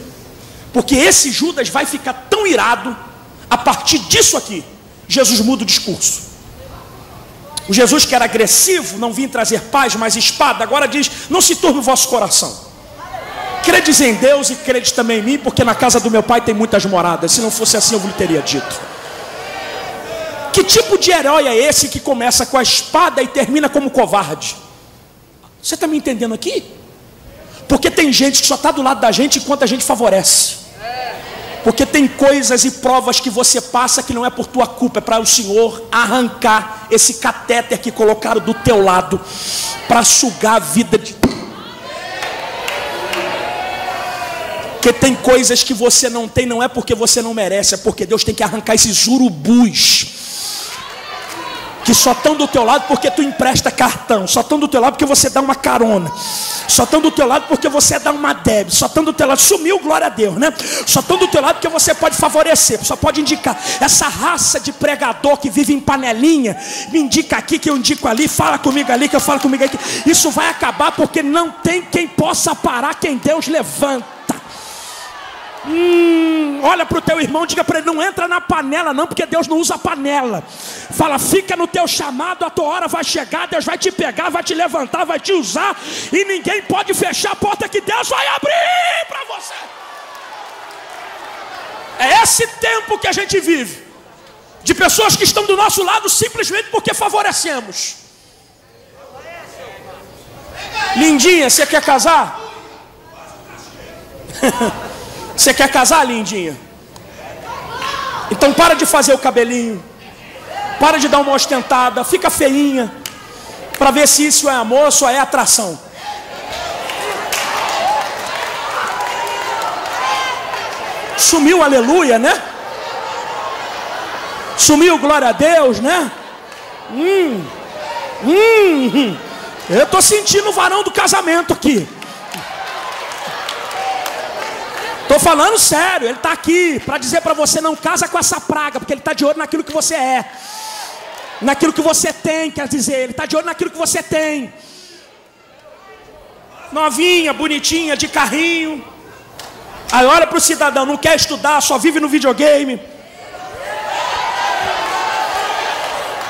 Porque esse Judas vai ficar tão irado, a partir disso aqui, Jesus muda o discurso. O Jesus que era agressivo, não vinha trazer paz, mas espada, agora diz, não se turbe o vosso coração. Credes em Deus e credes também em mim, porque na casa do meu pai tem muitas moradas. Se não fosse assim, eu vos teria dito. Que tipo de herói é esse que começa com a espada e termina como covarde? Você está me entendendo aqui? Porque tem gente que só está do lado da gente enquanto a gente favorece. Porque tem coisas e provas que você passa que não é por tua culpa, é para o Senhor arrancar esse catéter que colocaram do teu lado para sugar a vida de... Porque tem coisas que você não tem, não é porque você não merece, é porque Deus tem que arrancar esses urubus que só estão do teu lado porque tu empresta cartão, só estão do teu lado porque você dá uma carona, só estão do teu lado porque você dá uma débito, só estão do teu lado, sumiu, glória a Deus, né? Só estão do teu lado porque você pode favorecer, só pode indicar. Essa raça de pregador que vive em panelinha, me indica aqui que eu indico ali, fala comigo ali que eu falo comigo aqui. Isso vai acabar porque não tem quem possa parar quem Deus levanta. Hum, olha para o teu irmão, diga para ele, não entra na panela não, porque Deus não usa panela. Fala, fica no teu chamado, a tua hora vai chegar, Deus vai te pegar, vai te levantar, vai te usar, e ninguém pode fechar a porta que Deus vai abrir para você. É esse tempo que a gente vive, de pessoas que estão do nosso lado simplesmente porque favorecemos. Lindinha, você quer casar? Você quer casar, lindinha? Então para de fazer o cabelinho, para de dar uma ostentada, fica feinha, para ver se isso é amor ou só é atração. Sumiu, aleluia, né? Sumiu, glória a Deus, né? Hum, hum, eu tô sentindo o varão do casamento aqui. Estou falando sério, ele está aqui para dizer para você, não casa com essa praga, porque ele está de olho naquilo que você é, naquilo que você tem, quer dizer, ele está de olho naquilo que você tem. Novinha, bonitinha, de carrinho. Aí olha para o cidadão, não quer estudar, só vive no videogame.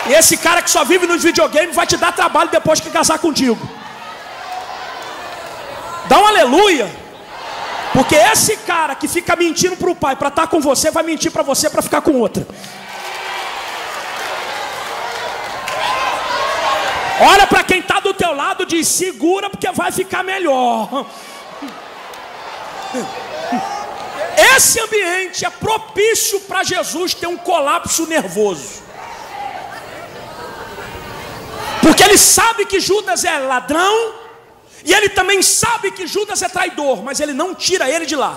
E esse cara que só vive nos videogames vai te dar trabalho depois que casar contigo. Dá um aleluia. Porque esse cara que fica mentindo para o pai para estar com você, vai mentir para você para ficar com outra. Olha para quem está do teu lado e diz, segura porque vai ficar melhor. Esse ambiente é propício para Jesus ter um colapso nervoso. Porque ele sabe que Judas é ladrão, e ele também sabe que Judas é traidor, mas ele não tira ele de lá.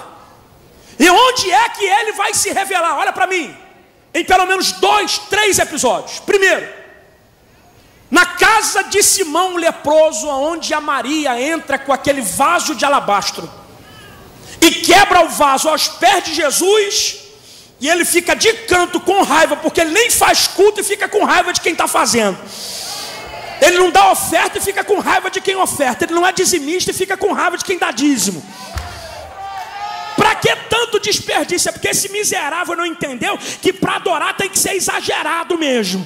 E onde é que ele vai se revelar? Olha para mim, em pelo menos dois, três episódios. Primeiro, na casa de Simão leproso, onde a Maria entra com aquele vaso de alabastro e quebra o vaso aos pés de Jesus, e ele fica de canto com raiva, porque ele nem faz culto e fica com raiva de quem está fazendo. Ele não dá oferta e fica com raiva de quem oferta. Ele não é dizimista e fica com raiva de quem dá dízimo. Para que tanto desperdício? É porque esse miserável não entendeu que para adorar tem que ser exagerado mesmo.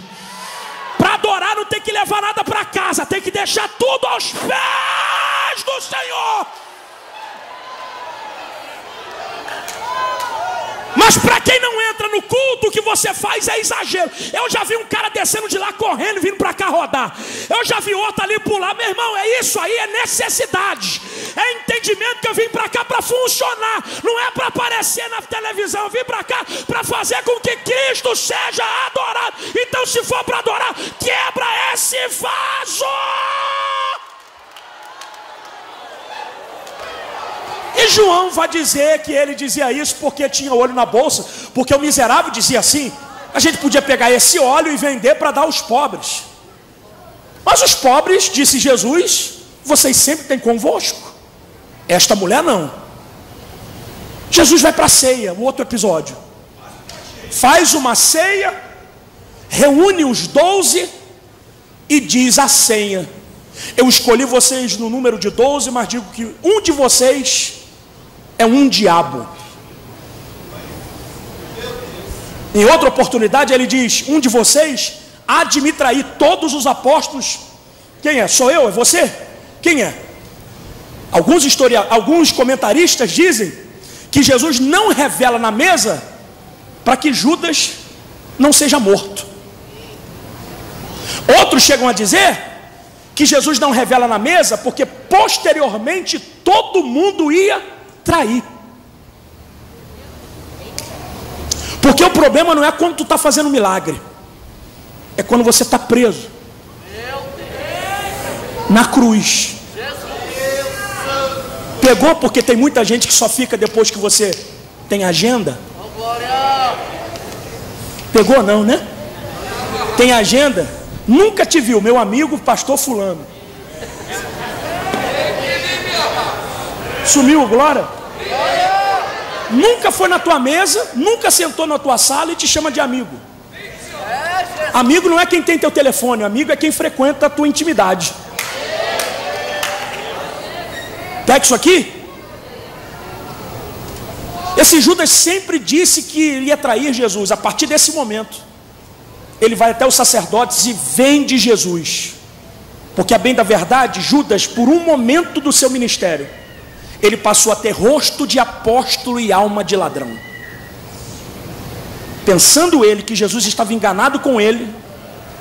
Para adorar não tem que levar nada para casa, tem que deixar tudo aos pés do Senhor. Mas para quem não entra no culto, o que você faz é exagero. Eu já vi um cara descendo de lá correndo e vindo para cá rodar. Eu já vi outro ali pular. Meu irmão, é isso aí, é necessidade. É entendimento que eu vim para cá para funcionar. Não é para aparecer na televisão. Eu vim para cá para fazer com que Cristo seja adorado. Então se for para adorar, quebra esse vaso. E João vai dizer que ele dizia isso porque tinha olho na bolsa, porque o miserável dizia assim, a gente podia pegar esse óleo e vender para dar aos pobres. Mas os pobres, disse Jesus, vocês sempre têm convosco. Esta mulher não. Jesus vai para a ceia, o outro episódio. Faz uma ceia reúne os doze e diz a senha: eu escolhi vocês no número de doze, mas digo que um de vocês é um diabo. Em outra oportunidade ele diz: um de vocês há de me trair. Todos os apóstolos, quem é? Sou eu? É você? Quem é? Alguns, historia... Alguns comentaristas dizem que Jesus não revela na mesa para que Judas não seja morto. Outros chegam a dizer que Jesus não revela na mesa porque posteriormente todo mundo ia trair. Porque o problema não é quando tu está fazendo um milagre, é quando você está preso na cruz. Pegou? Porque tem muita gente que só fica depois que você tem agenda. Pegou não, né? Tem agenda? Nunca te viu, meu amigo pastor fulano. Sumiu, glória? Nunca foi na tua mesa, nunca sentou na tua sala e te chama de amigo. Amigo não é quem tem teu telefone, amigo é quem frequenta a tua intimidade. Pega isso aqui. Esse Judas sempre disse que ia trair Jesus. A partir desse momento, ele vai até os sacerdotes e vende Jesus. Porque, a bem da verdade, Judas, por um momento do seu ministério, ele passou a ter rosto de apóstolo e alma de ladrão. Pensando ele que Jesus estava enganado com ele,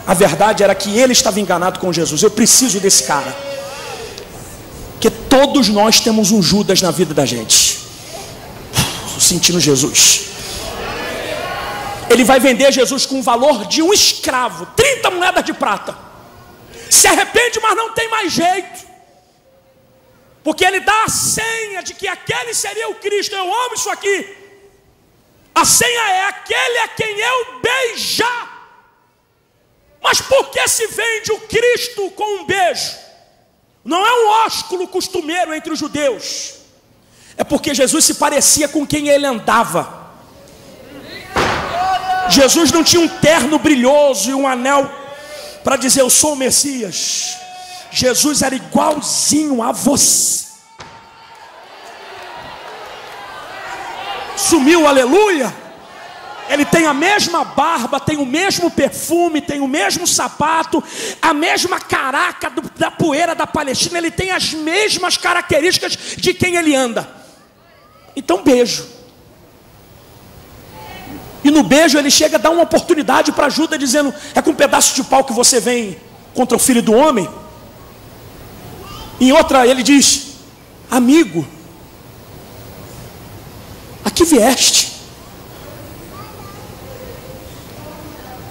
a verdade era que ele estava enganado com Jesus. Eu preciso desse cara. Porque todos nós temos um Judas na vida da gente. Sentindo Jesus. Ele vai vender Jesus com o valor de um escravo, trinta moedas de prata. Se arrepende, mas não tem mais jeito. Porque ele dá a senha de que aquele seria o Cristo. Eu amo isso aqui. A senha é: aquele a quem eu beijar. Mas por que se vende o Cristo com um beijo? Não é um ósculo costumeiro entre os judeus. É porque Jesus se parecia com quem ele andava. Jesus não tinha um terno brilhoso e um anel para dizer: eu sou o Messias. Jesus era igualzinho a você. Sumiu, aleluia. Ele tem a mesma barba, tem o mesmo perfume, tem o mesmo sapato, a mesma caraca do, da poeira da Palestina. Ele tem as mesmas características de quem ele anda. Então beijo. E no beijo ele chega a dar uma oportunidade para Judas, dizendo: é com um pedaço de pau que você vem contra o Filho do Homem? Em outra ele diz: amigo, a que vieste?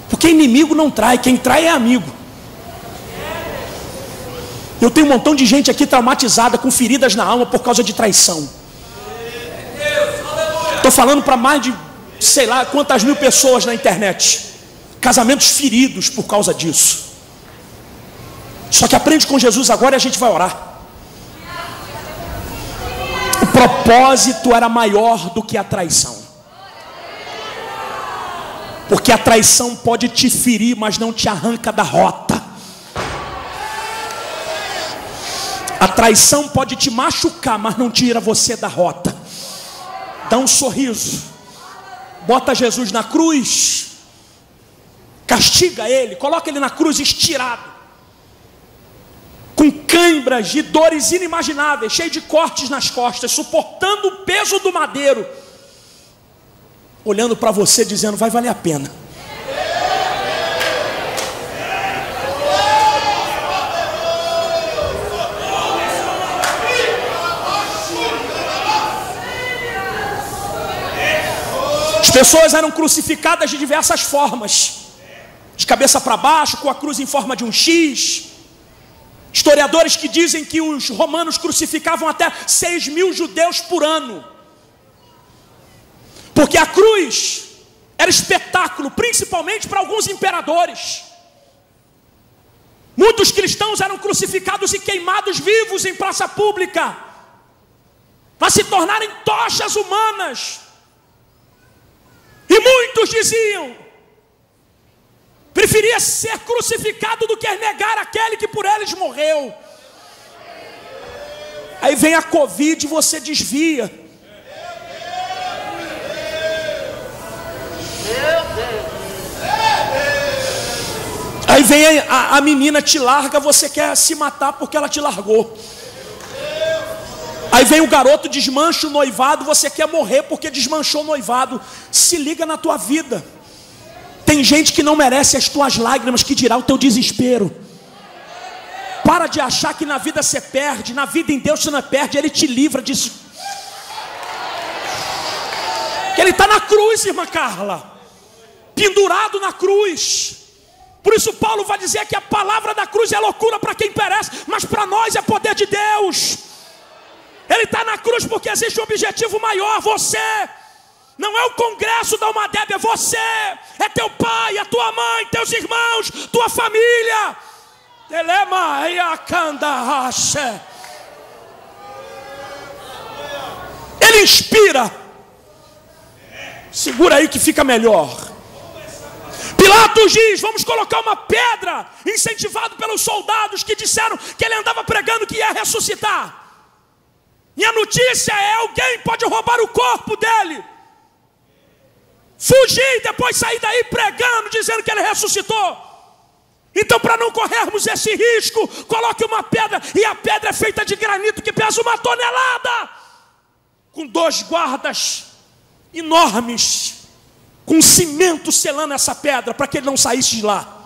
Porque inimigo não trai, quem trai é amigo. Eu tenho um montão de gente aqui traumatizada, com feridas na alma por causa de traição. Estou falando para mais de, sei lá, quantas mil pessoas na internet. Casamentos feridos por causa disso. Só que aprende com Jesus agora e a gente vai orar. O propósito era maior do que a traição. Porque a traição pode te ferir, mas não te arranca da rota. A traição pode te machucar, mas não tira você da rota. Dá um sorriso. Bota Jesus na cruz. Castiga ele. Coloca ele na cruz estirado, com cãibras de dores inimagináveis, cheio de cortes nas costas, suportando o peso do madeiro, olhando para você dizendo: vai valer a pena. As pessoas eram crucificadas de diversas formas, de cabeça para baixo, com a cruz em forma de um X. Historiadores que dizem que os romanos crucificavam até seis mil judeus por ano. Porque a cruz era espetáculo, principalmente para alguns imperadores. Muitos cristãos eram crucificados e queimados vivos em praça pública, para se tornarem tochas humanas. E muitos diziam: Preferia ser crucificado do que negar aquele que por eles morreu. Aí vem a Covid e você desvia. Aí vem a, a menina, te larga, você quer se matar porque ela te largou. Aí vem o garoto, desmancha o noivado, você quer morrer porque desmanchou o noivado. Se liga na tua vida. Tem gente que não merece as tuas lágrimas, que dirá o teu desespero. Para de achar que na vida você perde. Na vida em Deus você não perde, Ele te livra disso. Que Ele está na cruz, irmã Carla. Pendurado na cruz. Por isso Paulo vai dizer que a palavra da cruz é loucura para quem perece, mas para nós é poder de Deus. Ele está na cruz porque existe um objetivo maior. Você não é o congresso da UMADEB, é você. É teu pai, é tua mãe, teus irmãos, tua família. Ele inspira. Segura aí que fica melhor. Pilatos diz, vamos colocar uma pedra, incentivado pelos soldados que disseram que ele andava pregando que ia ressuscitar. E a notícia é, alguém pode roubar o corpo dele. Fugir e depois sair daí pregando, dizendo que ele ressuscitou. Então, para não corrermos esse risco, coloque uma pedra. E a pedra é feita de granito que pesa uma tonelada. Com dois guardas enormes. Com cimento selando essa pedra, para que ele não saísse de lá.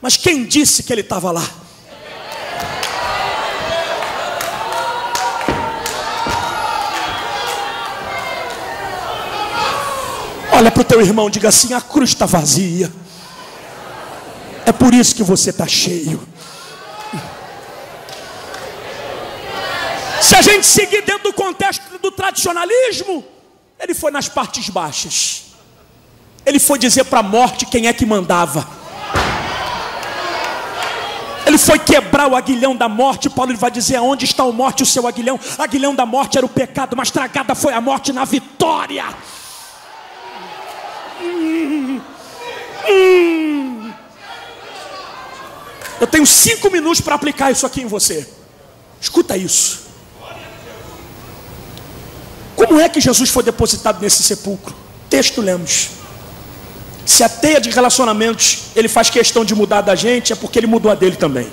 Mas quem disse que ele estava lá? Olha para o teu irmão, diga assim, a cruz está vazia. É por isso que você está cheio. Se a gente seguir dentro do contexto do tradicionalismo, ele foi nas partes baixas. Ele foi dizer para a morte quem é que mandava. Ele foi quebrar o aguilhão da morte. Paulo vai dizer, aonde está a morte, o seu aguilhão? O aguilhão da morte era o pecado, mas tragada foi a morte na vitória. Hum, hum. Eu tenho cinco minutos para aplicar isso aqui em você. Escuta isso. Como é que Jesus foi depositado nesse sepulcro? Texto lemos. Se a teia de relacionamentos ele faz questão de mudar da gente, é porque ele mudou a dele também.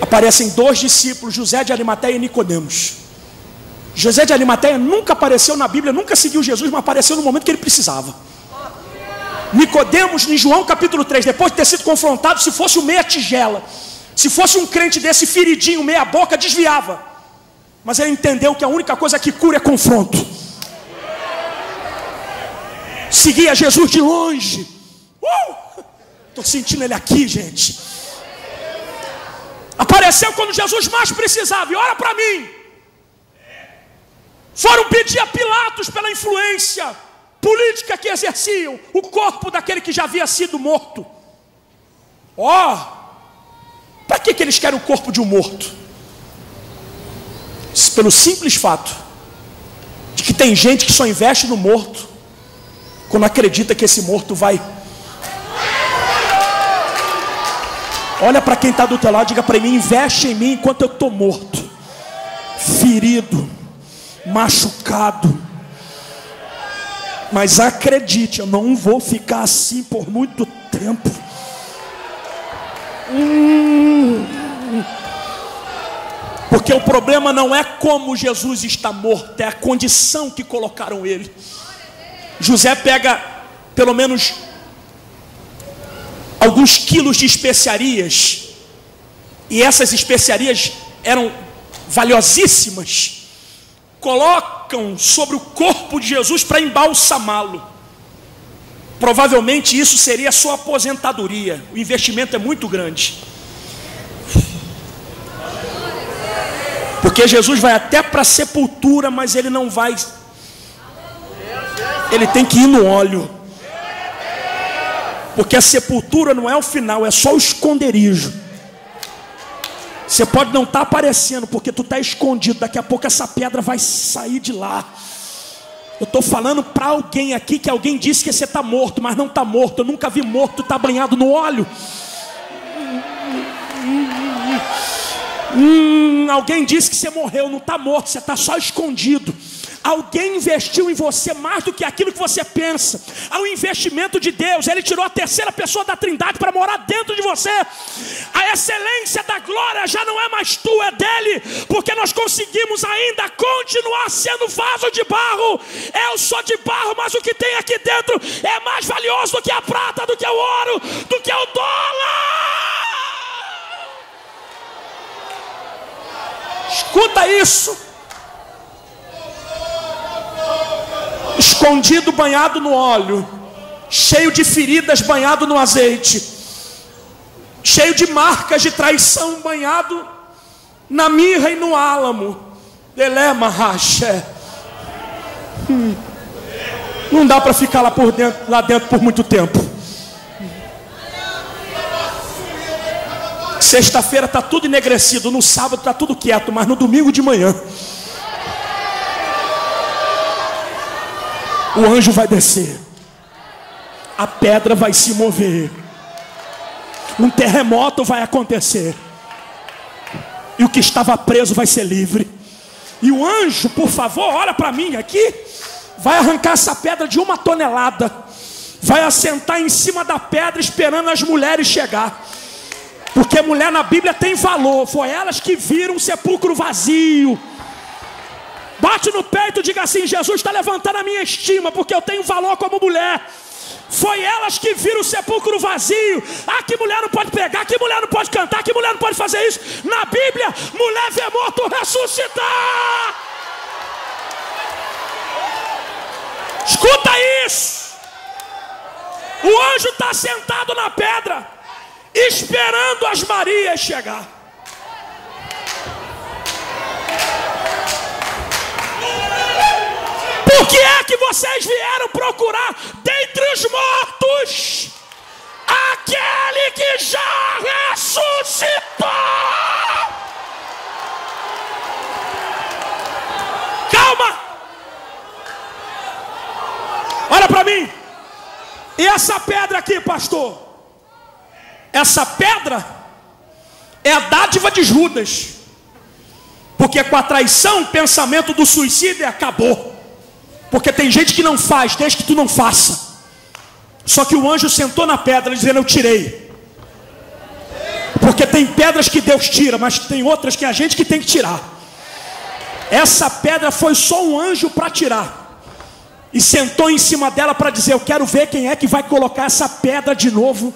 Aparecem dois discípulos, José de Arimateia e Nicodemos. José de Arimateia nunca apareceu na Bíblia, nunca seguiu Jesus, mas apareceu no momento que ele precisava. Nicodemos, em João capítulo três, depois de ter sido confrontado, se fosse o meia tigela, se fosse um crente desse feridinho, meia boca, desviava. Mas ele entendeu que a única coisa que cura é confronto. Seguia Jesus de longe. Estou uh! sentindo ele aqui, gente. Apareceu quando Jesus mais precisava. E olha para mim. Foram pedir a Pilatos pela influência política que exerciam, o corpo daquele que já havia sido morto. Ó, oh, para que, que eles querem o corpo de um morto? Pelo simples fato de que tem gente que só investe no morto quando acredita que esse morto vai. Olha para quem está do teu lado, diga para mim, investe em mim enquanto eu estou morto, ferido, machucado, mas acredite, eu não vou ficar assim por muito tempo. Hum. Porque o problema não é como Jesus está morto, é a condição que colocaram ele. José pega pelo menos alguns quilos de especiarias, e essas especiarias eram valiosíssimas. Colocam sobre o corpo de Jesus para embalsamá-lo. Provavelmente isso seria a sua aposentadoria. O investimento é muito grande. Porque Jesus vai até para a sepultura, mas ele não vai. Ele tem que ir no óleo. Porque a sepultura não é o final, é só o esconderijo. Você pode não estar aparecendo, porque tu está escondido. Daqui a pouco essa pedra vai sair de lá. Eu estou falando para alguém aqui que alguém disse que você está morto, mas não está morto. Eu nunca vi morto, está banhado no óleo. Hum, alguém disse que você morreu, não está morto, você está só escondido. Alguém investiu em você mais do que aquilo que você pensa. Há um investimento de Deus. Ele tirou a terceira pessoa da trindade para morar dentro de você. A excelência da glória já não é mais tua, é dele. Porque nós conseguimos ainda continuar sendo vaso de barro. Eu sou de barro, mas o que tem aqui dentro é mais valioso do que a prata, do que o ouro, do que o dólar. Escuta isso. Escondido, banhado no óleo, cheio de feridas, banhado no azeite, cheio de marcas de traição, banhado na mirra e no álamo. Delema racha. Hum. Não dá para ficar lá por dentro, lá dentro por muito tempo. Sexta-feira está tudo enegrecido, no sábado está tudo quieto, mas no domingo de manhã o anjo vai descer, a pedra vai se mover, um terremoto vai acontecer, e o que estava preso vai ser livre. E o anjo, por favor, olha para mim aqui, vai arrancar essa pedra de uma tonelada, vai assentar em cima da pedra esperando as mulheres chegar, porque mulher na Bíblia tem valor, foi elas que viram o sepulcro vazio. Bate no peito e diga assim: Jesus está levantando a minha estima, porque eu tenho valor como mulher. Foi elas que viram o sepulcro vazio. Ah, que mulher não pode pegar, que mulher não pode cantar, que mulher não pode fazer isso. Na Bíblia, mulher vê morto ressuscitar. Escuta isso. O anjo está sentado na pedra, esperando as Marias chegar. Por que é que vocês vieram procurar dentre os mortos aquele que já ressuscitou? Calma! Olha para mim. E essa pedra aqui, pastor? Essa pedra é a dádiva de Judas. Porque com a traição, o pensamento do suicídio acabou. Porque tem gente que não faz, desde que tu não faça. Só que o anjo sentou na pedra, dizendo: eu tirei. Porque tem pedras que Deus tira, mas tem outras que a gente que tem que tirar. Essa pedra foi só um anjo para tirar. E sentou em cima dela para dizer: eu quero ver quem é que vai colocar essa pedra de novo.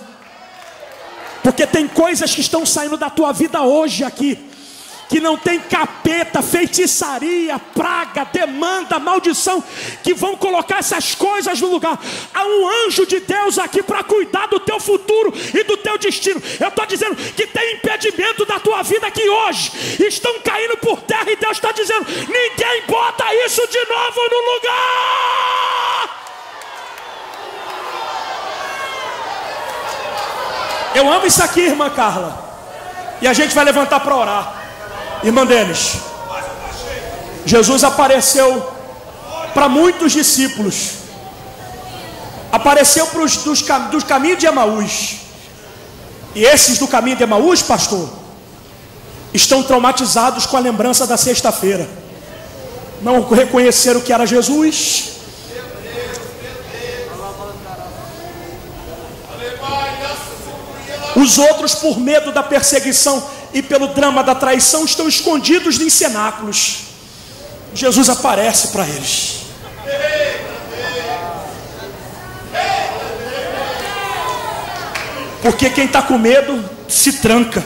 Porque tem coisas que estão saindo da tua vida hoje aqui, que não tem capeta, feitiçaria, praga, demanda, maldição, que vão colocar essas coisas no lugar. Há um anjo de Deus aqui para cuidar do teu futuro e do teu destino. Eu estou dizendo que tem impedimento da tua vida que hoje estão caindo por terra, e Deus está dizendo: ninguém bota isso de novo no lugar. Eu amo isso aqui, irmã Carla. E a gente vai levantar para orar. Irmã Denis, Jesus apareceu para muitos discípulos, apareceu para os dos, dos caminhos de Emaús, e esses do caminho de Emaús, pastor, estão traumatizados com a lembrança da sexta-feira, não reconheceram que era Jesus. Os outros, por medo da perseguição e pelo drama da traição, estão escondidos em cenáculos. Jesus aparece para eles. Porque quem está com medo se tranca.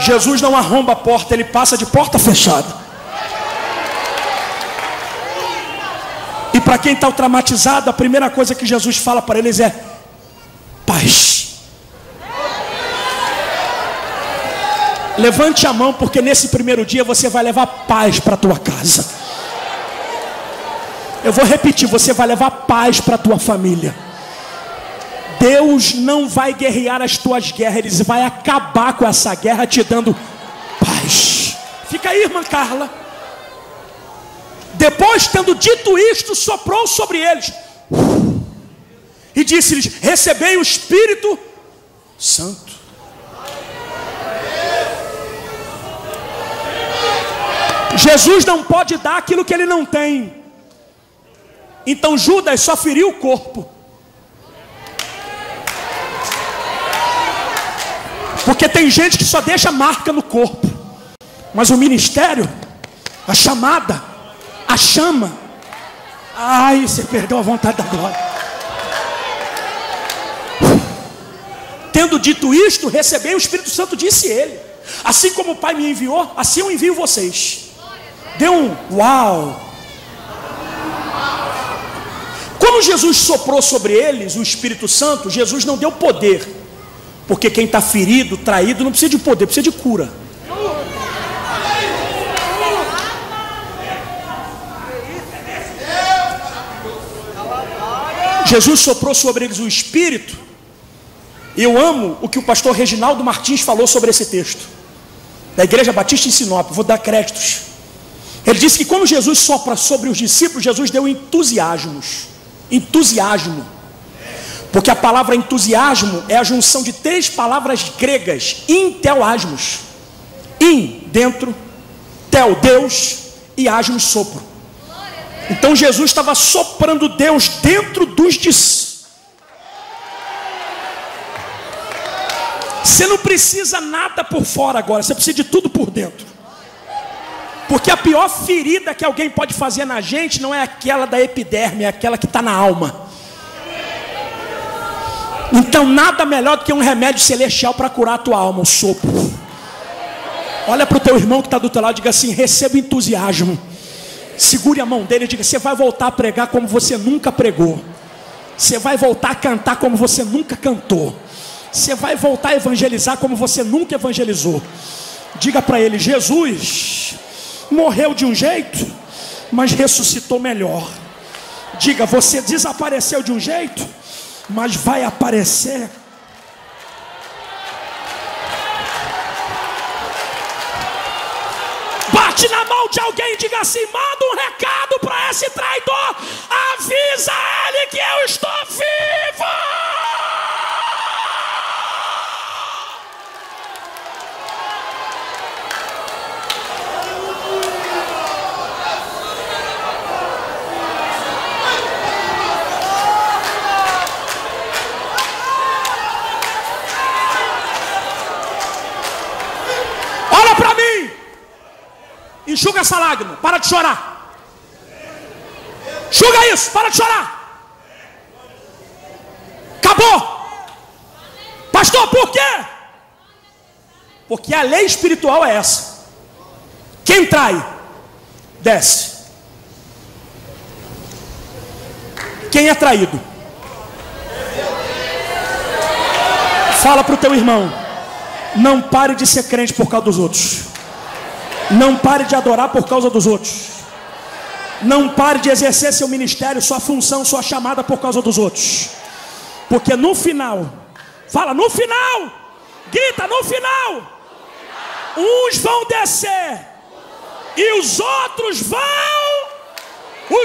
Jesus não arromba a porta, ele passa de porta fechada. E para quem está traumatizado, a primeira coisa que Jesus fala para eles é: paz. Levante a mão, porque nesse primeiro dia você vai levar paz para a tua casa. Eu vou repetir: você vai levar paz para a tua família. Deus não vai guerrear as tuas guerras, ele vai acabar com essa guerra te dando paz. Fica aí, irmã Carla. Depois, tendo dito isto, soprou sobre eles e disse-lhes: recebei o Espírito Santo. Jesus não pode dar aquilo que ele não tem. Então Judas só feriu o corpo, porque tem gente que só deixa marca no corpo, mas o ministério, a chamada, a chama, ai, você perdeu a vontade da glória. Tendo dito isto, recebei o Espírito Santo, disse ele: assim como o Pai me enviou, assim eu envio vocês. Deu um uau. Como Jesus soprou sobre eles o Espírito Santo, Jesus não deu poder, porque quem está ferido, traído, não precisa de poder, precisa de cura. Jesus soprou sobre eles o Espírito. Eu amo o que o pastor Reginaldo Martins falou sobre esse texto, da Igreja Batista em Sinop, vou dar créditos. Ele disse que quando Jesus sopra sobre os discípulos, Jesus deu entusiasmos, entusiasmo, porque a palavra entusiasmo é a junção de três palavras gregas, intelasmos, in, dentro, tel, Deus, e asmos, sopro. Então Jesus estava soprando Deus dentro dos discípulos. Você não precisa nada por fora agora, você precisa de tudo por dentro. Porque a pior ferida que alguém pode fazer na gente não é aquela da epiderme, é aquela que está na alma. Então nada melhor do que um remédio celestial para curar a tua alma, um sopro. Olha para o teu irmão que está do teu lado e diga assim: receba entusiasmo. Segure a mão dele e diga: você vai voltar a pregar como você nunca pregou. Você vai voltar a cantar como você nunca cantou. Você vai voltar a evangelizar como você nunca evangelizou. Diga para ele: Jesus morreu de um jeito, mas ressuscitou melhor. Diga: você desapareceu de um jeito, mas vai aparecer. Bate na mão de alguém e diga assim: manda um recado para esse traidor, avisa ele que eu estou vivo. Enxuga essa lágrima, para de chorar. Enxuga isso, para de chorar. Acabou. Pastor, por quê? Porque a lei espiritual é essa: quem trai, desce. Quem é traído? Fala para o teu irmão: não pare de ser crente por causa dos outros. Não pare de adorar por causa dos outros. Não pare de exercer seu ministério, sua função, sua chamada por causa dos outros. Porque no final, fala no final, grita no final, uns vão descer e os outros vão,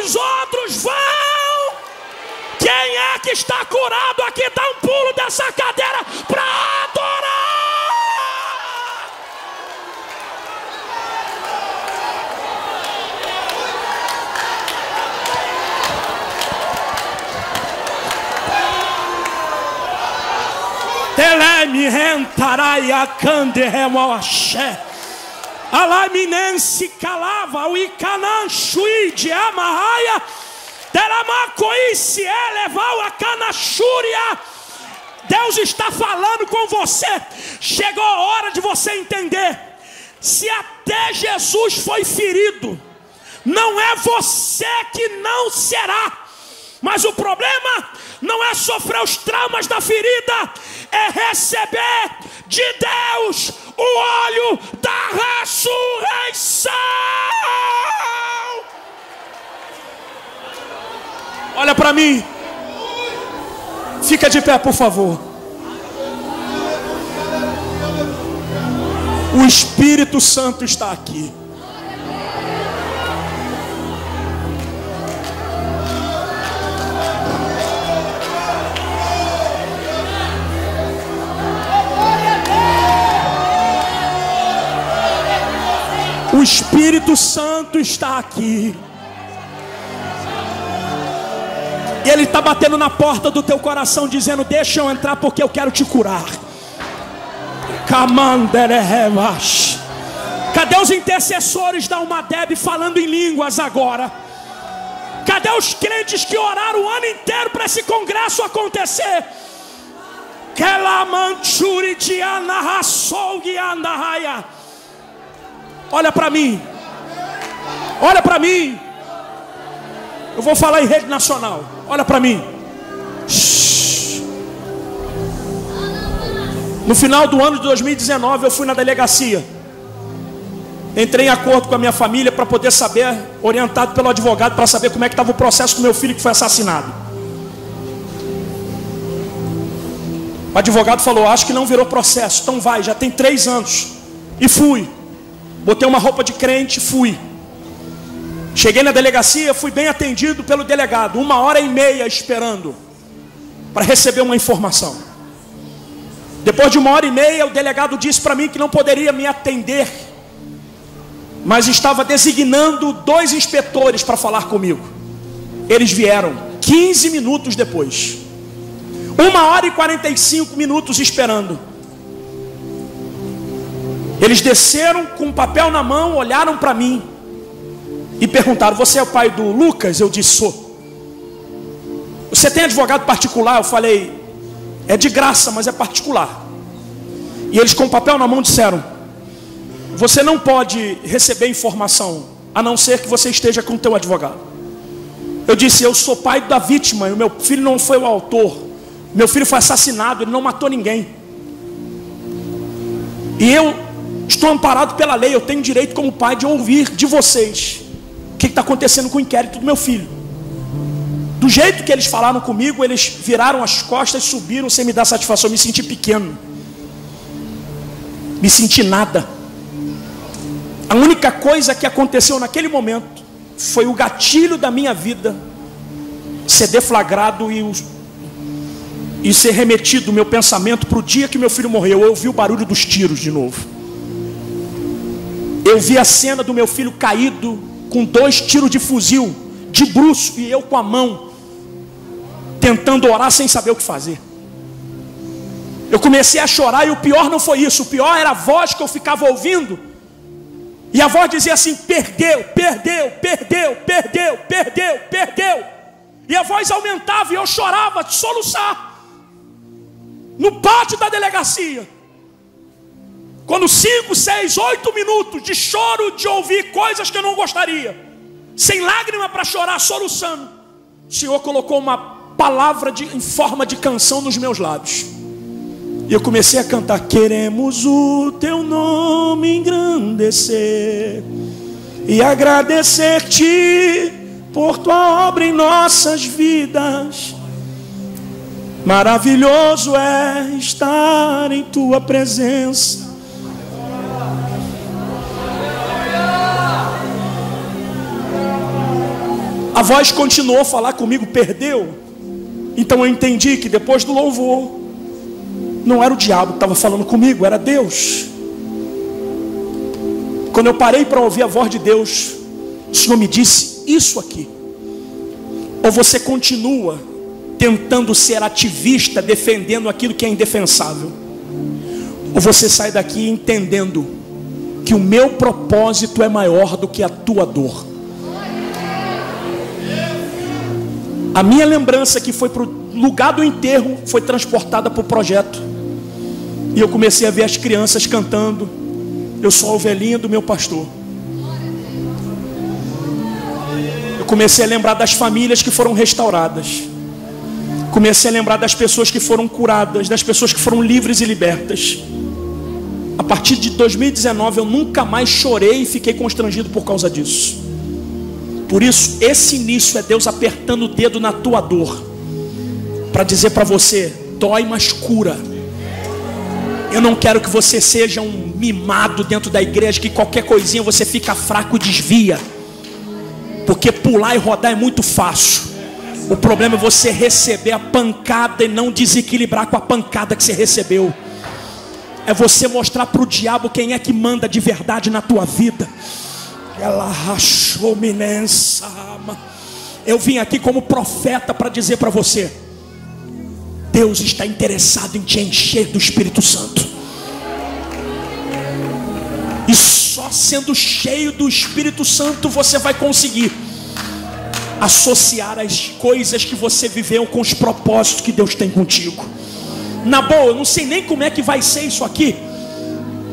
os outros vão. Quem é que está curado aqui, dá um pulo dessa cadeira para adorar. Me rentará a cande remoaxé, a laminense calava o icananchuí de amarraia, teramacoice elevou a canaxúria. Deus está falando com você. Chegou a hora de você entender: se até Jesus foi ferido, não é você que não será. Mas o problema não é sofrer os traumas da ferida, é receber de Deus o óleo da ressurreição. Olha para mim, fica de pé, por favor. O Espírito Santo está aqui. O Espírito Santo está aqui. E Ele está batendo na porta do teu coração, dizendo: deixa eu entrar porque eu quero te curar. Cadê os intercessores da UMADEB falando em línguas agora? Cadê os crentes que oraram o ano inteiro para esse congresso acontecer? Olha para mim. Olha para mim. Eu vou falar em rede nacional. Olha para mim. Shhh. No final do ano de dois mil e dezenove, eu fui na delegacia. Entrei em acordo com a minha família para poder saber, orientado pelo advogado, para saber como é que estava o processo do meu filho que foi assassinado. O advogado falou: acho que não virou processo. Então vai, já tem três anos. E fui. Botei uma roupa de crente, fui. Cheguei na delegacia, fui bem atendido pelo delegado. Uma hora e meia esperando para receber uma informação. Depois de uma hora e meia, o delegado disse para mim que não poderia me atender, mas estava designando dois inspetores para falar comigo. Eles vieram quinze minutos depois. Uma hora e quarenta e cinco minutos esperando. Eles desceram com um papel na mão, olharam para mim e perguntaram: você é o pai do Lucas? Eu disse: sou. Você tem advogado particular? Eu falei: é de graça, mas é particular. E eles com o papel na mão disseram: você não pode receber informação, a não ser que você esteja com o teu advogado. Eu disse: eu sou pai da vítima, e o meu filho não foi o autor. Meu filho foi assassinado, ele não matou ninguém. E eu estou amparado pela lei, eu tenho direito como pai de ouvir de vocês o que está acontecendo com o inquérito do meu filho. Do jeito que eles falaram comigo, eles viraram as costas, subiram sem me dar satisfação. Eu me senti pequeno, me senti nada. A única coisa que aconteceu naquele momento foi o gatilho da minha vida ser deflagrado e, os, e ser remetido o meu pensamento para o dia que meu filho morreu. Eu ouvi o barulho dos tiros de novo. Eu vi a cena do meu filho caído com dois tiros de fuzil, de bruço, e eu com a mão, tentando orar sem saber o que fazer. Eu comecei a chorar, e o pior não foi isso, o pior era a voz que eu ficava ouvindo, e a voz dizia assim: perdeu, perdeu, perdeu, perdeu, perdeu, perdeu. E a voz aumentava, e eu chorava de soluçar, no pátio da delegacia. Quando cinco, seis, oito minutos de choro, de ouvir coisas que eu não gostaria, sem lágrima para chorar, soluçando, o Senhor colocou uma palavra de, em forma de canção nos meus lábios. E eu comecei a cantar: queremos o teu nome engrandecer e agradecer-te por tua obra em nossas vidas. Maravilhoso é estar em tua presença. A voz continuou a falar comigo: perdeu. Então eu entendi que depois do louvor, não era o diabo que estava falando comigo, era Deus. Quando eu parei para ouvir a voz de Deus, o Senhor me disse isso aqui: ou você continua tentando ser ativista, defendendo aquilo que é indefensável, ou você sai daqui entendendo que o meu propósito é maior do que a tua dor. A minha lembrança que foi para o lugar do enterro foi transportada para o projeto. E eu comecei a ver as crianças cantando: eu sou a ovelhinha do meu pastor. Eu comecei a lembrar das famílias que foram restauradas. Comecei a lembrar das pessoas que foram curadas, das pessoas que foram livres e libertas. A partir de dois mil e dezenove, eu nunca mais chorei e fiquei constrangido por causa disso. Por isso, esse início é Deus apertando o dedo na tua dor, para dizer para você: dói, mas cura. Eu não quero que você seja um mimado dentro da igreja, que qualquer coisinha você fica fraco e desvia, porque pular e rodar é muito fácil. O problema é você receber a pancada e não desequilibrar com a pancada que você recebeu. É você mostrar para o diabo quem é que manda de verdade na tua vida. Ela rachou minença. Eu vim aqui como profeta para dizer para você: Deus está interessado em te encher do Espírito Santo. E só sendo cheio do Espírito Santo você vai conseguir associar as coisas que você viveu com os propósitos que Deus tem contigo. Na boa, eu não sei nem como é que vai ser isso aqui,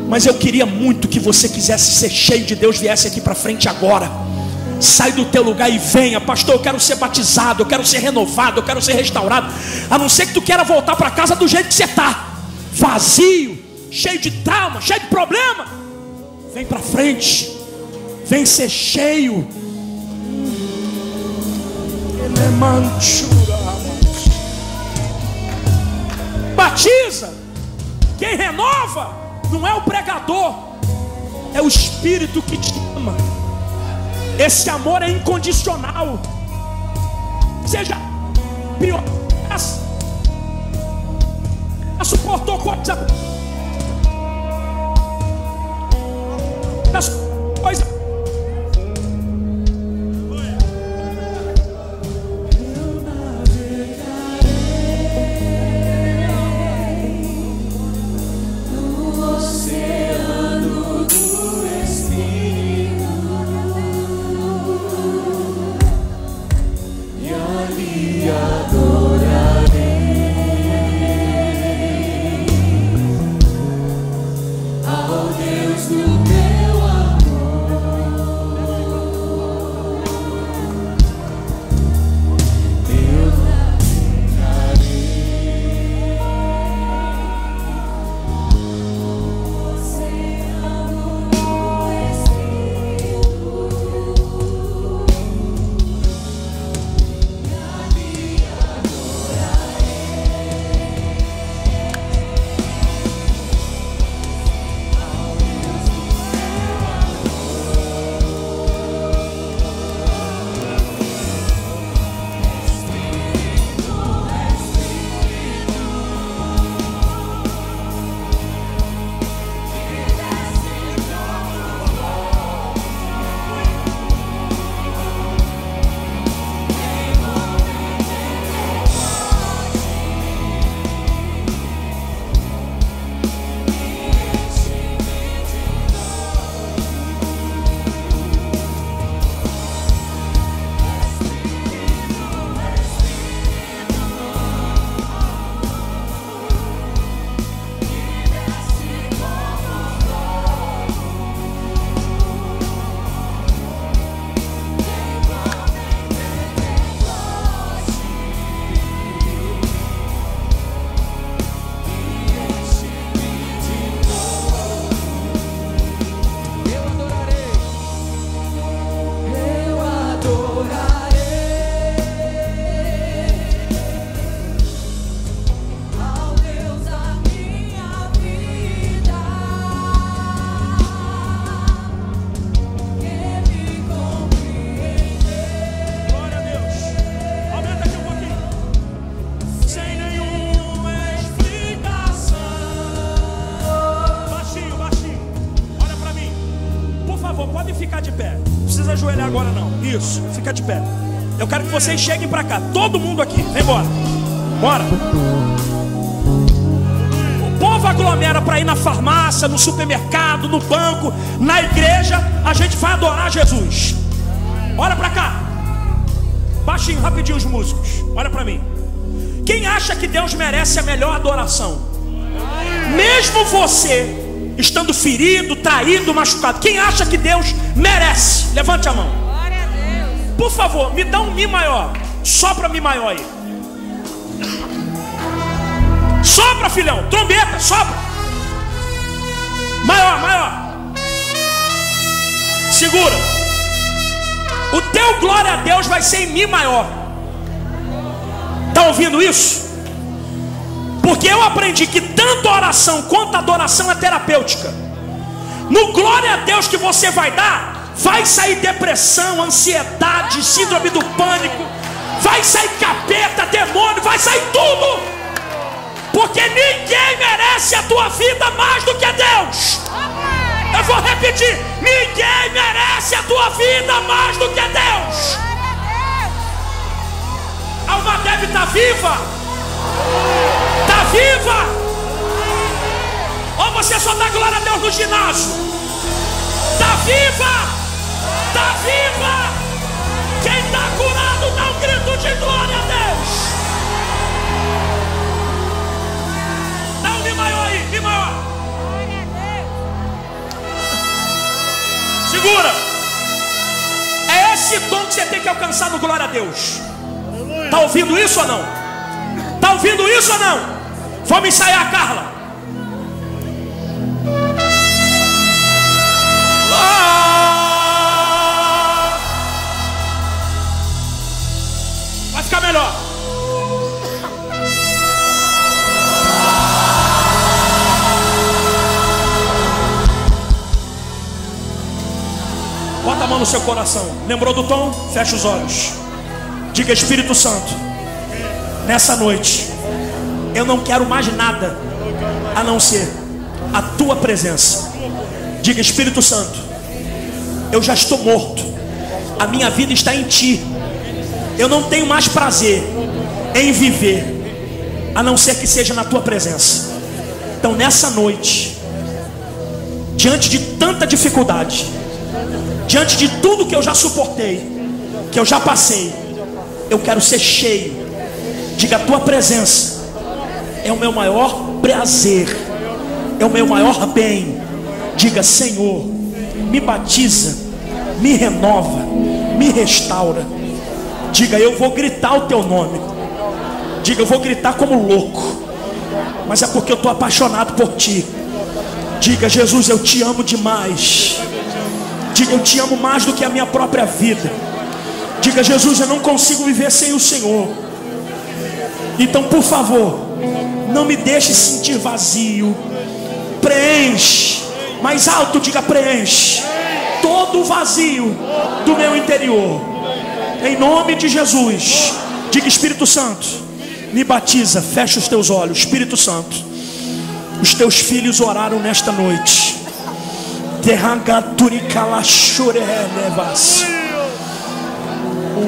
mas eu queria muito que você quisesse ser cheio de Deus, viesse aqui para frente agora. Sai do teu lugar e venha: pastor, eu quero ser batizado, eu quero ser renovado, eu quero ser restaurado. A não ser que tu queira voltar para casa do jeito que você está, vazio, cheio de trauma, cheio de problema. Vem para frente, vem ser cheio. Batiza. Quem renova não é o pregador, é o Espírito que te ama. Esse amor é incondicional. Seja pior, suportou coisa, coisa. De pé, eu quero que vocês cheguem pra cá, todo mundo aqui, vem embora, bora. O povo aglomera pra ir na farmácia, no supermercado, no banco, na igreja. A gente vai adorar Jesus. Olha pra cá, baixinho, rapidinho os músicos, olha pra mim. Quem acha que Deus merece a melhor adoração? Mesmo você estando ferido, traído, machucado, quem acha que Deus merece? Levante a mão. Por favor, me dá um Mi maior. Sopra Mi maior aí. Sopra, filhão. Trombeta, sopra. Maior, maior. Segura. O teu glória a Deus vai ser em Mi maior. Está ouvindo isso? Porque eu aprendi que tanto a oração quanto a adoração é terapêutica. No glória a Deus que você vai dar, vai sair depressão, ansiedade, síndrome do pânico, vai sair capeta, demônio, vai sair tudo, porque ninguém merece a tua vida mais do que Deus. Eu vou repetir: ninguém merece a tua vida mais do que Deus. A UMADEB está viva? Está viva? Ou você só dá glória a Deus no ginásio? Está viva? Está viva? Quem está curado dá um grito de glória a Deus. Dá um mi maior aí, mi maior. Segura. É esse dom que você tem que alcançar no glória a Deus. Está ouvindo isso ou não? Está ouvindo isso ou não? Vamos ensaiar, Carla. Lá. Vai ficar melhor. Bota a mão no seu coração. Lembrou do tom? Fecha os olhos. Diga: Espírito Santo, nessa noite eu não quero mais nada a não ser a tua presença. Diga: Espírito Santo, eu já estou morto, a minha vida está em ti. Eu não tenho mais prazer em viver a não ser que seja na tua presença. Então nessa noite, diante de tanta dificuldade, diante de tudo que eu já suportei, que eu já passei, eu quero ser cheio. Diga: a tua presença é o meu maior prazer, é o meu maior bem. Diga: Senhor, me batiza, me renova, me restaura. Diga: eu vou gritar o teu nome. Diga: eu vou gritar como louco, mas é porque eu estou apaixonado por ti. Diga: Jesus, eu te amo demais. Diga: eu te amo mais do que a minha própria vida. Diga: Jesus, eu não consigo viver sem o Senhor. Então, por favor, não me deixe sentir vazio. Preenche. Mais alto, diga: preenche todo o vazio do meu interior. Em nome de Jesus. Diga: Espírito Santo, me batiza. Fecha os teus olhos. Espírito Santo, os teus filhos oraram nesta noite.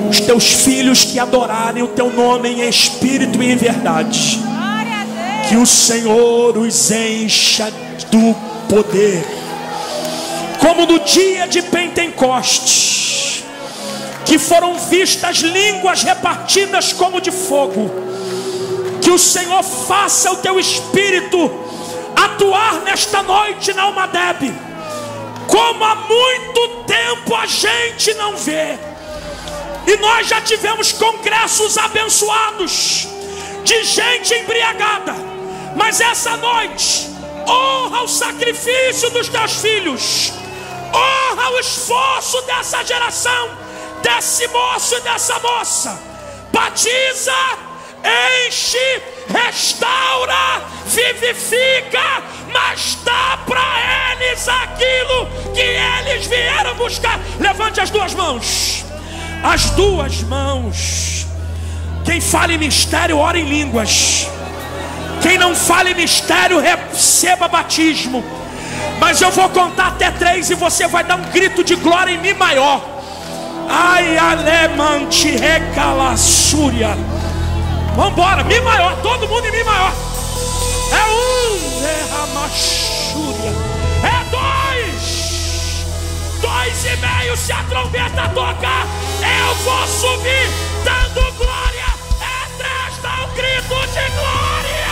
Os teus filhos que adorarem o teu nome em espírito e em verdade, que o Senhor os encha do poder, como no dia de Pentecostes, que foram vistas línguas repartidas como de fogo. Que o Senhor faça o teu espírito atuar nesta noite na UMADEB, como há muito tempo a gente não vê. E nós já tivemos congressos abençoados de gente embriagada, mas essa noite honra o sacrifício dos teus filhos, honra o esforço dessa geração, desse moço e dessa moça. Batiza, enche, restaura, vivifica, mas dá para eles aquilo que eles vieram buscar. Levante as duas mãos. As duas mãos. Quem fala em mistério, ora em línguas. Quem não fala em mistério, receba batismo. Mas eu vou contar até três e você vai dar um grito de glória em mim maior. Ai, alemante, recalassúria. Vamos embora, mi maior, todo mundo em mi maior. É um, derramachúria. É dois, dois e meio, se a trombeta tocar. Eu vou subir dando glória. É três, dá um grito de glória.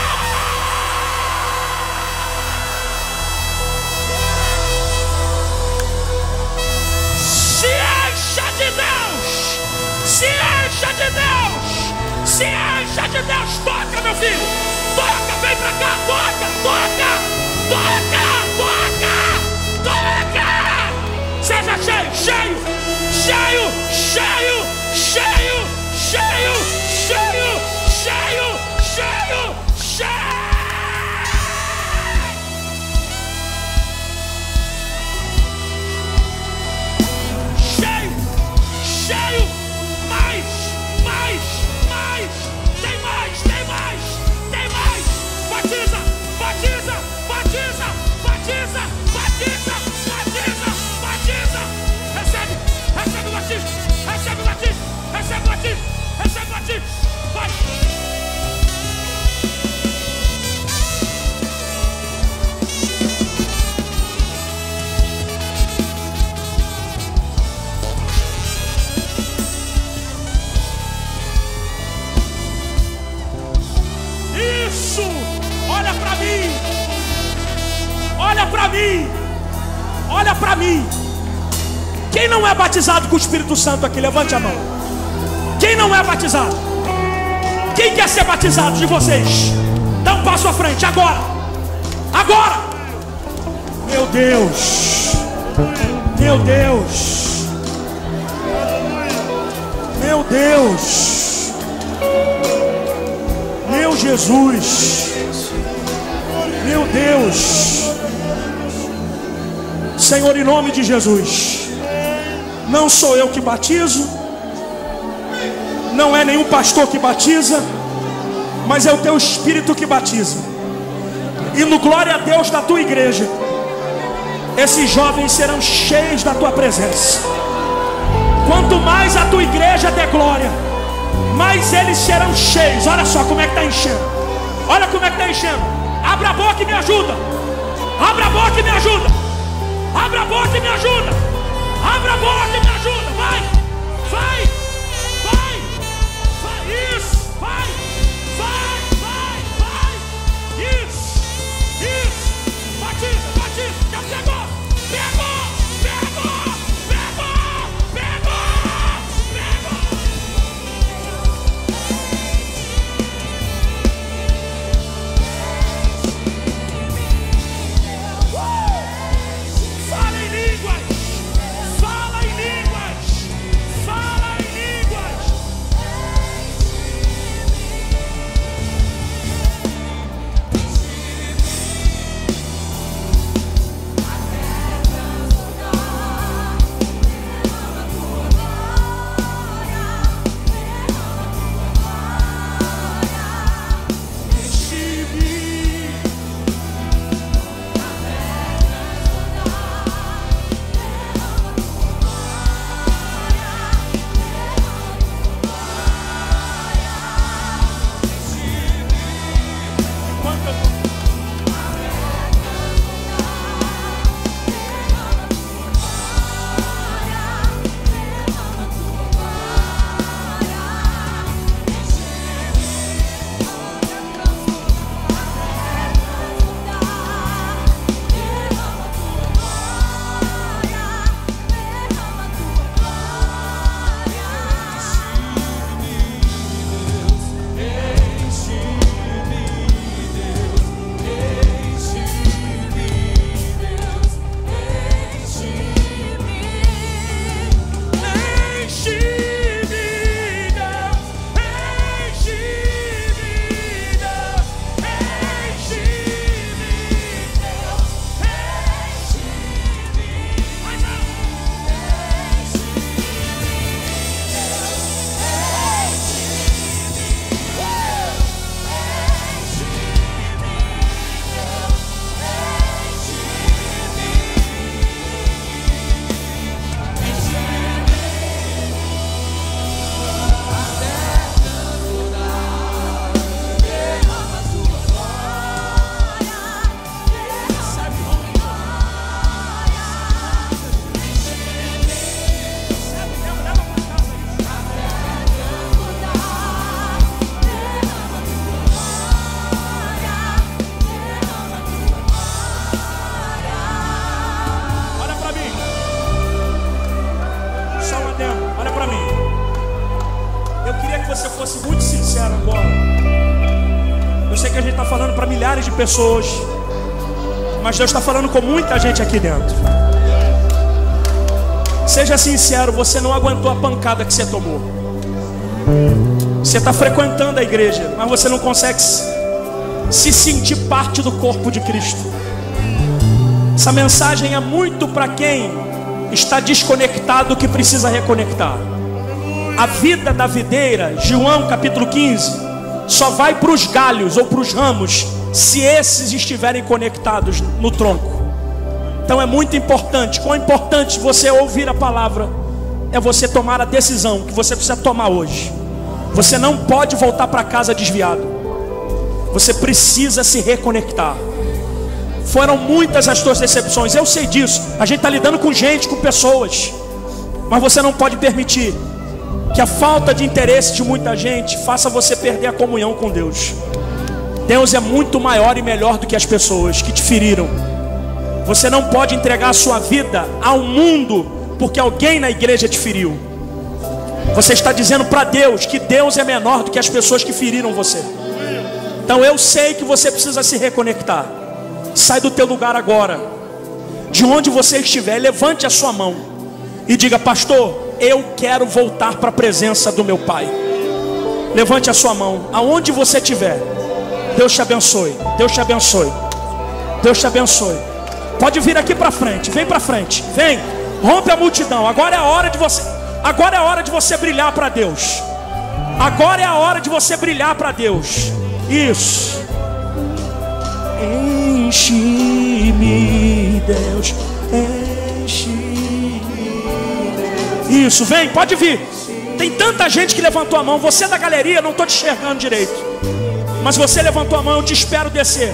Se encha de Deus, se encha de Deus, se encha de Deus. Toca, meu filho, toca, vem pra cá, toca, toca, toca, toca, toca. Seja cheio, cheio. Cheio, cheio, cheio, cheio, cheio, cheio, cheio, cheio. Cheio, cheio, mais, mais, mais. Tem mais, tem mais. Tem Olha para mim. Olha para mim. Quem não é batizado com o Espírito Santo aqui, levante a mão. Quem não é batizado? Quem quer ser batizado de vocês? Dá um passo à frente, agora. Agora. Meu Deus. Meu Deus. Meu Deus. Meu Jesus. Meu Deus. Senhor, em nome de Jesus. Não sou eu que batizo. Não é nenhum pastor que batiza, mas é o teu Espírito que batiza. E no glória a Deus da tua igreja, esses jovens serão cheios da tua presença. Quanto mais a tua igreja der glória, mais eles serão cheios. Olha só como é que está enchendo. Olha como é que está enchendo. Abra a boca e me ajuda. Abra a boca e me ajuda. Abra a boca e me ajuda. Abra a boca e me ajuda. Vai, vai. Pessoas, mas Deus está falando com muita gente aqui dentro. Seja sincero, você não aguentou a pancada que você tomou. Você está frequentando a igreja, mas você não consegue se sentir parte do corpo de Cristo. Essa mensagem é muito para quem está desconectado, que precisa reconectar. A vida da videira, João capítulo quinze, só vai para os galhos ou para os ramos se esses estiverem conectados no tronco. Então é muito importante. Quão importante você ouvir a palavra é você tomar a decisão que você precisa tomar hoje. Você não pode voltar para casa desviado. Você precisa se reconectar. Foram muitas as suas decepções, eu sei disso. A gente está lidando com gente, com pessoas, mas você não pode permitir que a falta de interesse de muita gente faça você perder a comunhão com Deus. Deus é muito maior e melhor do que as pessoas que te feriram. Você não pode entregar a sua vida ao mundo porque alguém na igreja te feriu. Você está dizendo para Deus que Deus é menor do que as pessoas que feriram você. Então eu sei que você precisa se reconectar. Sai do teu lugar agora, de onde você estiver, levante a sua mão e diga: pastor, eu quero voltar para a presença do meu Pai. Levante a sua mão, aonde você estiver. Deus te abençoe, Deus te abençoe, Deus te abençoe. Pode vir aqui para frente, vem para frente, vem, rompe a multidão. Agora é a hora de você, agora é a hora de você brilhar para Deus. Agora é a hora de você brilhar para Deus. Isso. Enche-me, Deus, enche-me. Isso, vem, pode vir. Tem tanta gente que levantou a mão. Você da galeria, não estou te enxergando direito, mas você levantou a mão, eu te espero descer.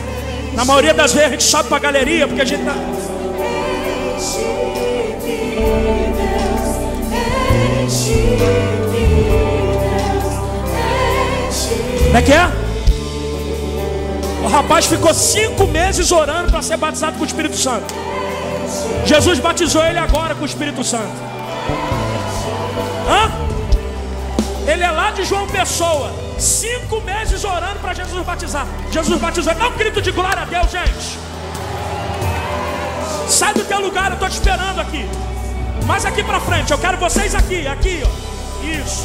Na maioria das vezes a gente sobe para a galeria porque a gente tá... Como é que é? O rapaz ficou cinco meses orando para ser batizado com o Espírito Santo. Jesus batizou ele agora com o Espírito Santo. Hã? Ele é lá de João Pessoa. Cinco meses orando para Jesus batizar. Jesus batizou. Dá um grito de glória a Deus, gente. Sai do teu lugar, eu estou te esperando aqui. Mas aqui para frente, eu quero vocês aqui, aqui, ó. Isso.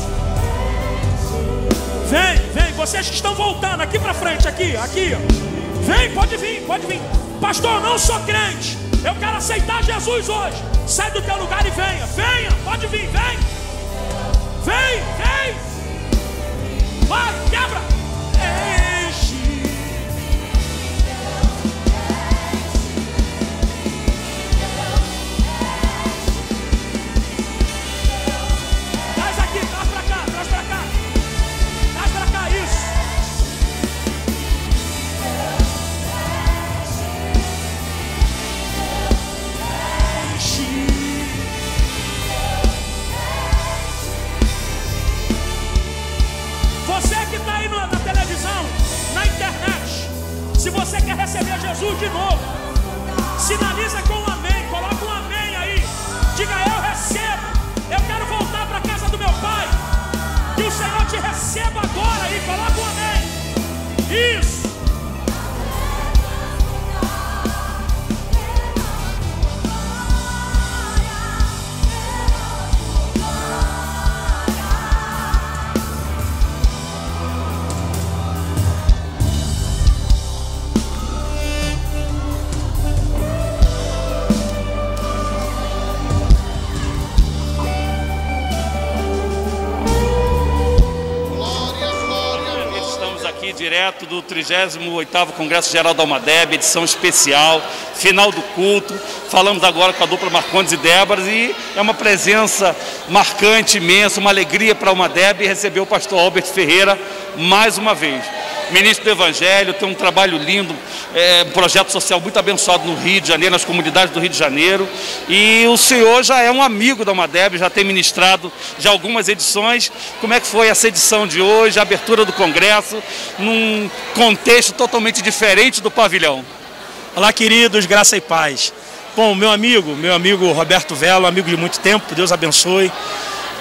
Vem, vem, vocês que estão voltando, aqui para frente, aqui, aqui, ó. Vem, pode vir, pode vir. Pastor, eu não sou crente, eu quero aceitar Jesus hoje. Sai do teu lugar e venha, venha, pode vir, vem. Vem, vem. Vai, quebra! Enche-me, Deus. Traz aqui, traz pra cá, traz pra cá. Traz pra cá, isso. Enche-me. Você que está aí na televisão, na internet, se você quer receber Jesus de novo, sinaliza com um amém, coloca um amém aí. Diga: eu recebo, eu quero voltar para a casa do meu Pai. Que o Senhor te receba agora aí, coloca um amém. Isso. Direto do trigésimo oitavo Congresso Geral da UMADEB, edição especial, final do culto. Falamos agora com a dupla Marcondes e Déboras e é uma presença marcante, imensa, uma alegria para a UMADEB receber o pastor Albert Ferreira mais uma vez. Ministro do Evangelho, tem um trabalho lindo, é, um projeto social muito abençoado no Rio de Janeiro, nas comunidades do Rio de Janeiro. E o senhor já é um amigo da UMADEB, já tem ministrado já algumas edições. Como é que foi essa edição de hoje, a abertura do congresso, num contexto totalmente diferente do pavilhão? Olá, queridos, graça e paz. Bom, meu amigo, meu amigo Roberto Vela, amigo de muito tempo, Deus abençoe.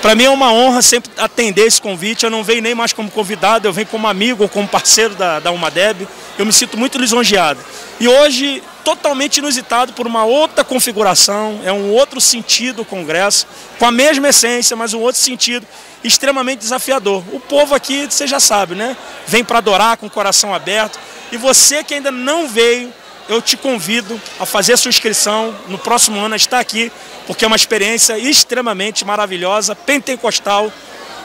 Para mim é uma honra sempre atender esse convite. Eu não venho nem mais como convidado, eu venho como amigo ou como parceiro da, da UMADEB. Eu me sinto muito lisonjeado. E hoje, totalmente inusitado, por uma outra configuração, é um outro sentido o congresso, com a mesma essência, mas um outro sentido, extremamente desafiador. O povo aqui, você já sabe, né? Vem para adorar com o coração aberto. E você que ainda não veio, eu te convido a fazer a sua inscrição no próximo ano, a estar aqui, porque é uma experiência extremamente maravilhosa, pentecostal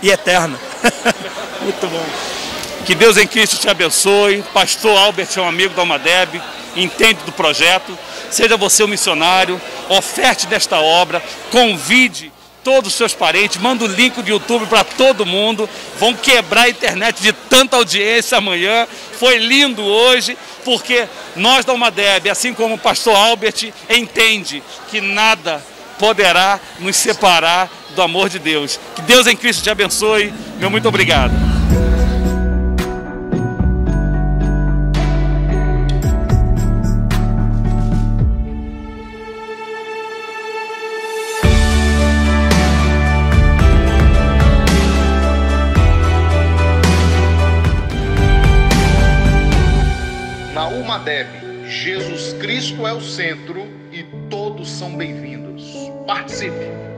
e eterna. Muito bom. Que Deus em Cristo te abençoe. Pastor Albert é um amigo da UMADEB, entende do projeto. Seja você um missionário, oferte desta obra, convide todos os seus parentes, manda o link do YouTube para todo mundo. Vão quebrar a internet de tanta audiência amanhã. Foi lindo hoje, porque nós da UMADEB, assim como o pastor Albert, entende que nada poderá nos separar do amor de Deus. Que Deus em Cristo te abençoe. Meu muito obrigado. Cristo é o centro e todos são bem-vindos. Participe!